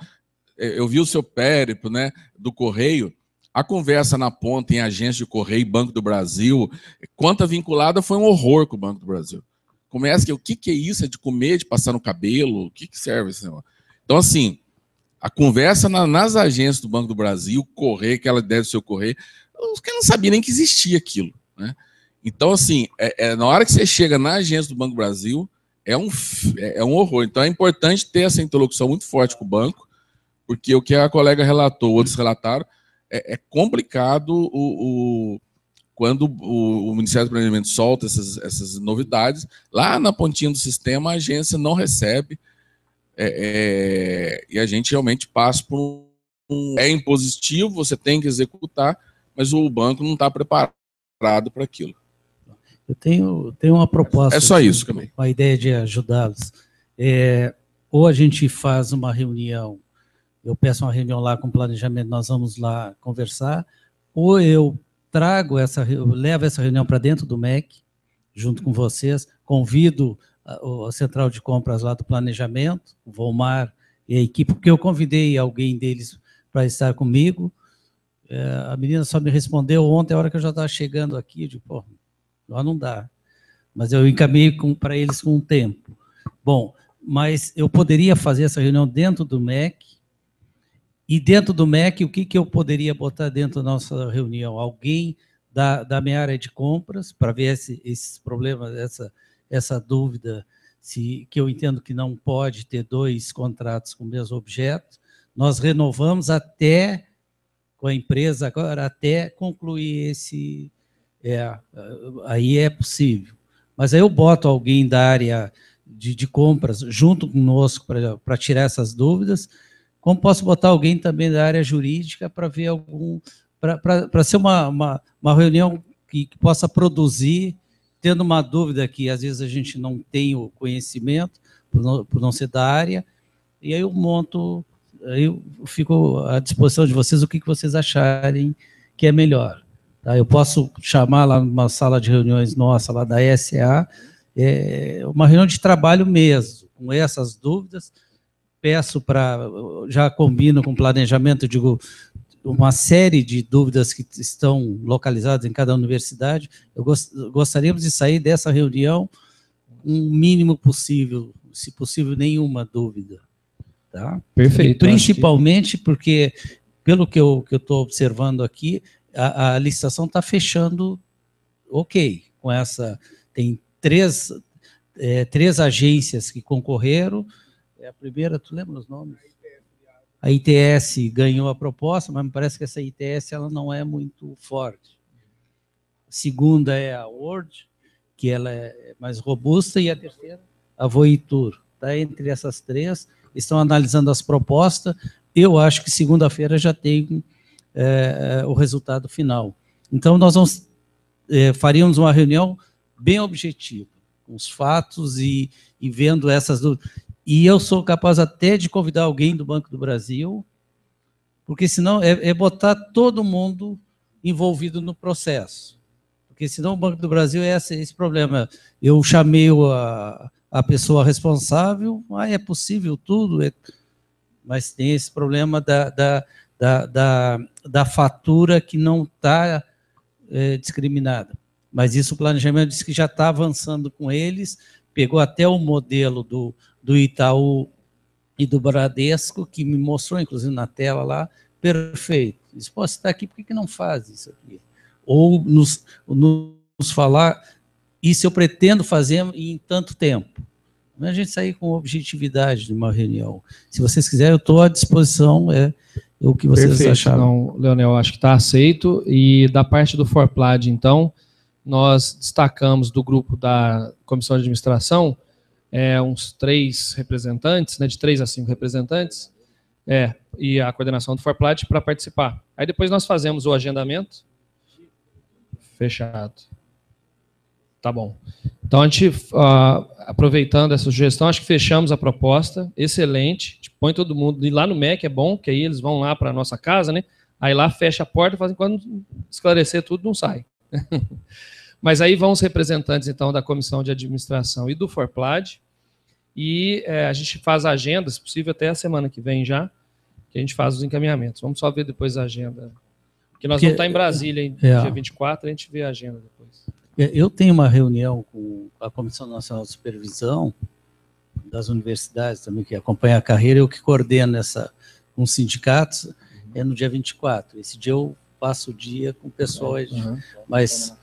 eu vi o seu périplo, né, do Correio, a conversa na ponta em agência de Correio, Banco do Brasil, conta vinculada foi um horror com o Banco do Brasil. Começa que o que, que é isso? É de comer, de passar no cabelo? O que, que serve esse negócio? Então, assim, a conversa na, nas agências do Banco do Brasil, Correio, que ela deve ser o Correio, os caras não sabiam nem que existia aquilo, né? Então, assim, é, é, na hora que você chega na agência do Banco do Brasil, é um, é, é um horror. Então, é importante ter essa interlocução muito forte com o banco, porque o que a colega relatou, outros relataram, é, é complicado o... o quando o Ministério do Planejamento solta essas, essas novidades, lá na pontinha do sistema a agência não recebe é, é, e a gente realmente passa por um... É impositivo, você tem que executar, mas o banco não está preparado para aquilo. Eu tenho, tenho uma proposta. É só aqui, isso também. A ideia de ajudá-los. É, ou a gente faz uma reunião, eu peço uma reunião lá com planejamento, nós vamos lá conversar, ou eu... trago essa, eu levo essa reunião para dentro do M E C, junto com vocês, convido a, a central de compras lá do planejamento, o Volmar e a equipe, porque eu convidei alguém deles para estar comigo, é, a menina só me respondeu ontem, a hora que eu já estava chegando aqui, eu digo, pô, lá não dá, mas eu encaminhei para eles com um tempo. Bom, mas eu poderia fazer essa reunião dentro do M E C. E dentro do M E C, o que, que eu poderia botar dentro da nossa reunião? Alguém da, da minha área de compras, para ver esse, esses problemas, essa, essa dúvida, se, que eu entendo que não pode ter dois contratos com o mesmo objeto. Nós renovamos até, com a empresa agora, até concluir esse... É, aí é possível. Mas aí eu boto alguém da área de, de compras junto conosco para tirar essas dúvidas. Como posso botar alguém também da área jurídica para ver algum, para ser uma, uma, uma reunião que, que possa produzir, tendo uma dúvida que às vezes a gente não tem o conhecimento, por não, por não ser da área, e aí eu monto, aí eu fico à disposição de vocês o que, que vocês acharem que é melhor. Tá? Eu posso chamar lá numa sala de reuniões nossa, lá da S A, é, uma reunião de trabalho mesmo, com essas dúvidas. Peço para, já combino com o planejamento, digo, uma série de dúvidas que estão localizadas em cada universidade. Eu gost, gostaríamos de sair dessa reunião o mínimo possível, se possível, nenhuma dúvida. Tá? Perfeito. E principalmente que... porque, pelo que eu que eu estou observando aqui, a, a licitação está fechando ok. Com essa, tem três, é, três agências que concorreram. É a primeira, tu lembra os nomes? A I T S ganhou a proposta, mas me parece que essa I T S ela não é muito forte. A segunda é a Word, que ela é mais robusta, e a terceira, a Voitur. Tá? Entre essas três, estão analisando as propostas. Eu acho que segunda-feira já tem é, o resultado final. Então, nós vamos, é, faríamos uma reunião bem objetiva, com os fatos e, e vendo essas dúvidas. E eu sou capaz até de convidar alguém do Banco do Brasil, porque senão é, é botar todo mundo envolvido no processo. Porque senão o Banco do Brasil é esse, esse problema. Eu chamei a, a pessoa responsável, ah, é possível tudo, é... mas tem esse problema da, da, da, da, da fatura que não está é, discriminada. Mas isso o planejamento disse que já está avançando com eles, pegou até o modelo do... do Itaú e do Bradesco, que me mostrou, inclusive, na tela lá, perfeito. Isso pode estar aqui, por que, que não faz isso aqui? Ou nos, nos falar, isso eu pretendo fazer em tanto tempo. Mas a gente sair com objetividade de uma reunião. Se vocês quiserem, eu estou à disposição, é, é o que vocês perfeito. Acharam. Não, Leonel, acho que está aceito. E da parte do Forplad, então, nós destacamos do grupo da Comissão de Administração, É, uns três representantes, né, de três a cinco representantes, É, e a coordenação do Forplad para participar. Aí depois nós fazemos o agendamento. Fechado. Tá bom. Então, a gente, uh, aproveitando essa sugestão, acho que fechamos a proposta. Excelente. A gente põe todo mundo. E lá no M E C é bom, que aí eles vão lá para a nossa casa, né? Aí lá fecha a porta, fazem quando esclarecer tudo, não sai. Mas aí vão os representantes, então, da comissão de administração e do Forplad. E é, a gente faz a agenda, se possível, até a semana que vem já, que a gente faz os encaminhamentos. Vamos só ver depois a agenda. Porque nós Porque, vamos estar em Brasília, hein? É. Dia vinte e quatro, a gente vê a agenda depois. Eu tenho uma reunião com a Comissão Nacional de Supervisão das universidades também, que acompanha a carreira, eu que coordeno essa com os sindicatos, uhum. É no dia vinte e quatro. Esse dia eu passo o dia com o pessoal, uhum. Mas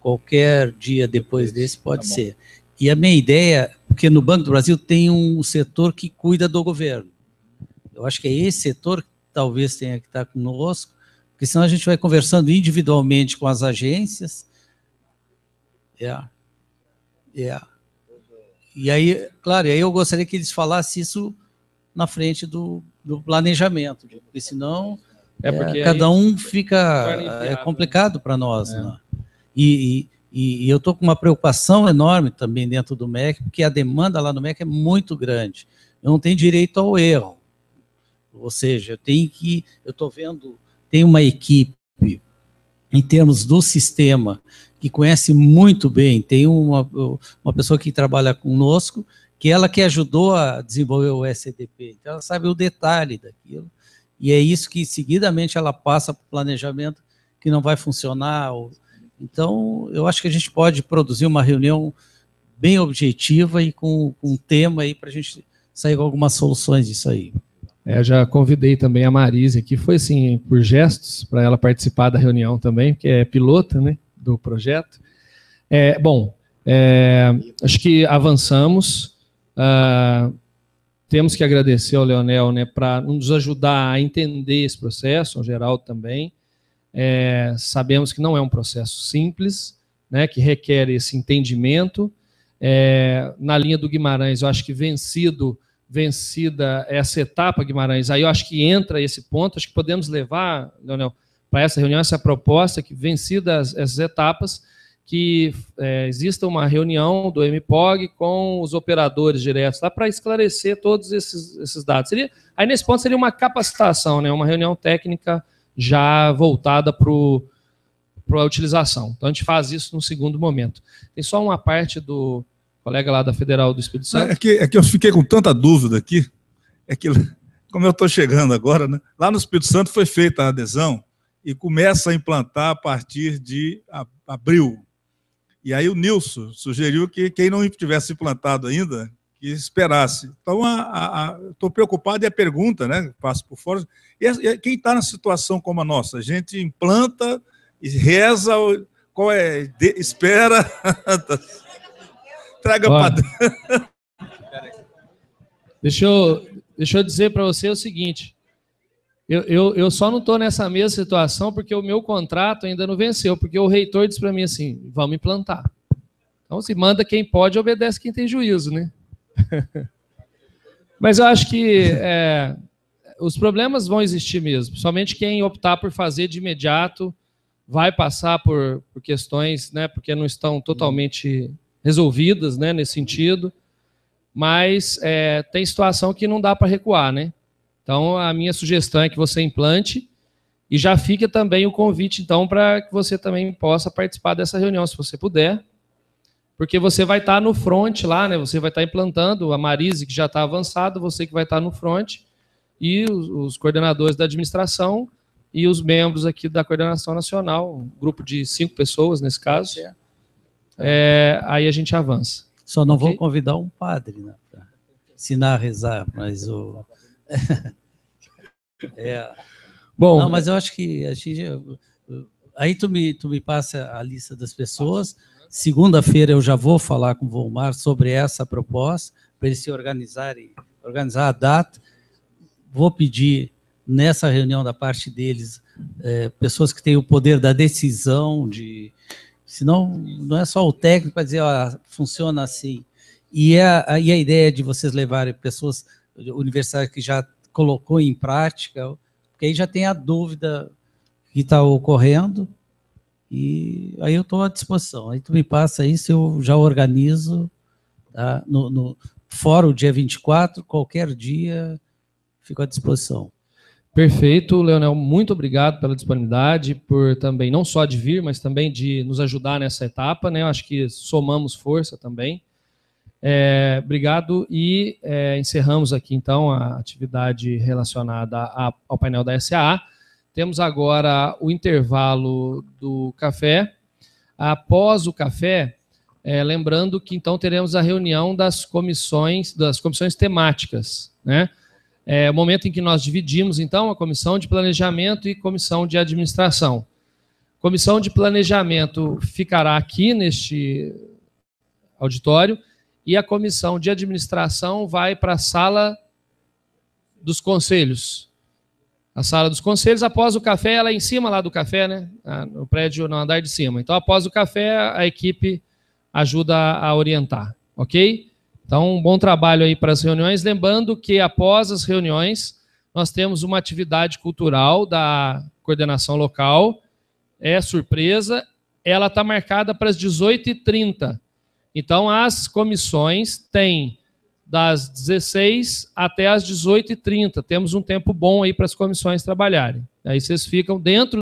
qualquer dia depois desse pode tá ser. E a minha ideia, porque no Banco do Brasil tem um setor que cuida do governo. Eu acho que é esse setor que talvez tenha que estar conosco, porque senão a gente vai conversando individualmente com as agências. Yeah. Yeah. E aí, claro, aí eu gostaria que eles falassem isso na frente do, do planejamento, porque senão é porque é, cada um fica... É complicado para nós. É. Né? E, e, e eu estou com uma preocupação enorme também dentro do M E C, porque a demanda lá no M E C é muito grande. Eu não tenho direito ao erro. Ou seja, eu tenho que... Eu estou vendo... Tem uma equipe, em termos do sistema... que conhece muito bem, tem uma, uma pessoa que trabalha conosco, que ela que ajudou a desenvolver o S D P, então ela sabe o detalhe daquilo, e é isso que seguidamente ela passa para o planejamento que não vai funcionar. Ou... Então, eu acho que a gente pode produzir uma reunião bem objetiva e com, com um tema aí para a gente sair com algumas soluções disso aí. É, já convidei também a Marise aqui, foi assim, por gestos, para ela participar da reunião também, que é pilota, né? Do projeto. É, bom, é, acho que avançamos. Uh, temos que agradecer ao Leonel, né, para nos ajudar a entender esse processo, ao Geraldo também. É, sabemos que não é um processo simples, né, que requer esse entendimento. É, na linha do Guimarães, eu acho que vencido, vencida essa etapa, Guimarães, aí eu acho que entra esse ponto, acho que podemos levar, Leonel, para essa reunião, essa proposta, que vencidas essas etapas, que é, exista uma reunião do M P O G com os operadores diretos lá para esclarecer todos esses, esses dados. Seria, aí, nesse ponto, seria uma capacitação, né, uma reunião técnica já voltada para a utilização. Então, a gente faz isso no segundo momento. Tem só uma parte do colega lá da Federal do Espírito Santo. É que, é que eu fiquei com tanta dúvida aqui, é que, como eu estou chegando agora, né, lá no Espírito Santo foi feita a adesão, e começa a implantar a partir de abril. E aí o Wilson sugeriu que quem não tivesse implantado ainda, que esperasse. Então, estou preocupado, e a pergunta, né, passo por fora, e, e, quem está na situação como a nossa? A gente implanta e reza, qual é, de, espera, traga para... Deixa eu, deixa eu dizer para você o seguinte... Eu, eu, eu só não estou nessa mesma situação porque o meu contrato ainda não venceu, porque o reitor disse para mim assim, vamos implantar. Então, se manda quem pode, obedece quem tem juízo, né? Mas eu acho que é, os problemas vão existir mesmo, somente quem optar por fazer de imediato vai passar por, por questões, né, porque não estão totalmente resolvidas, né, nesse sentido, mas é, tem situação que não dá para recuar, né? Então, a minha sugestão é que você implante e já fica também o convite, então, para que você também possa participar dessa reunião, se você puder, porque você vai estar no front lá, né? Você vai estar implantando, a Marise, que já está avançada, você que vai estar no front, e os, os coordenadores da administração e os membros aqui da coordenação nacional, um grupo de cinco pessoas, nesse caso. É, aí a gente avança. Só não okay? Vou convidar um padre, né, para ensinar a rezar, mas o... É. Bom, não, mas eu acho que a gente, aí tu me, tu me passa a lista das pessoas. Segunda-feira eu já vou falar com o Volmar sobre essa proposta para eles se organizarem, organizar a data. Vou pedir nessa reunião da parte deles é, pessoas que têm o poder da decisão, de, senão não é só o técnico para dizer ó, funciona assim. E a, a, e a ideia de vocês levarem pessoas universitárias que já colocou em prática, porque aí já tem a dúvida que está ocorrendo, e aí eu estou à disposição. Aí tu me passa isso, eu já organizo, tá? no, no, fora o dia vinte e quatro, qualquer dia, fico à disposição. Perfeito, Leonel, muito obrigado pela disponibilidade, por também não só de vir, mas também de nos ajudar nessa etapa, né? Eu acho que somamos força também. É, obrigado e é, encerramos aqui então a atividade relacionada a, ao painel da S A A. Temos agora o intervalo do café. Após o café, é, lembrando que então teremos a reunião das comissões, das comissões temáticas, né? É o momento em que nós dividimos, então, a comissão de planejamento e comissão de administração. Comissão de planejamento ficará aqui neste auditório e a comissão de administração vai para a sala dos conselhos. A sala dos conselhos, após o café, ela é em cima lá do café, né? No prédio, no andar de cima. Então, após o café, a equipe ajuda a orientar, ok? Então, um bom trabalho aí para as reuniões. Lembrando que após as reuniões, nós temos uma atividade cultural da coordenação local. É surpresa. Ela está marcada para as dezoito e trinta. Então, as comissões têm das dezesseis até as dezoito e trinta. Temos um tempo bom aí para as comissões trabalharem. Aí vocês ficam dentro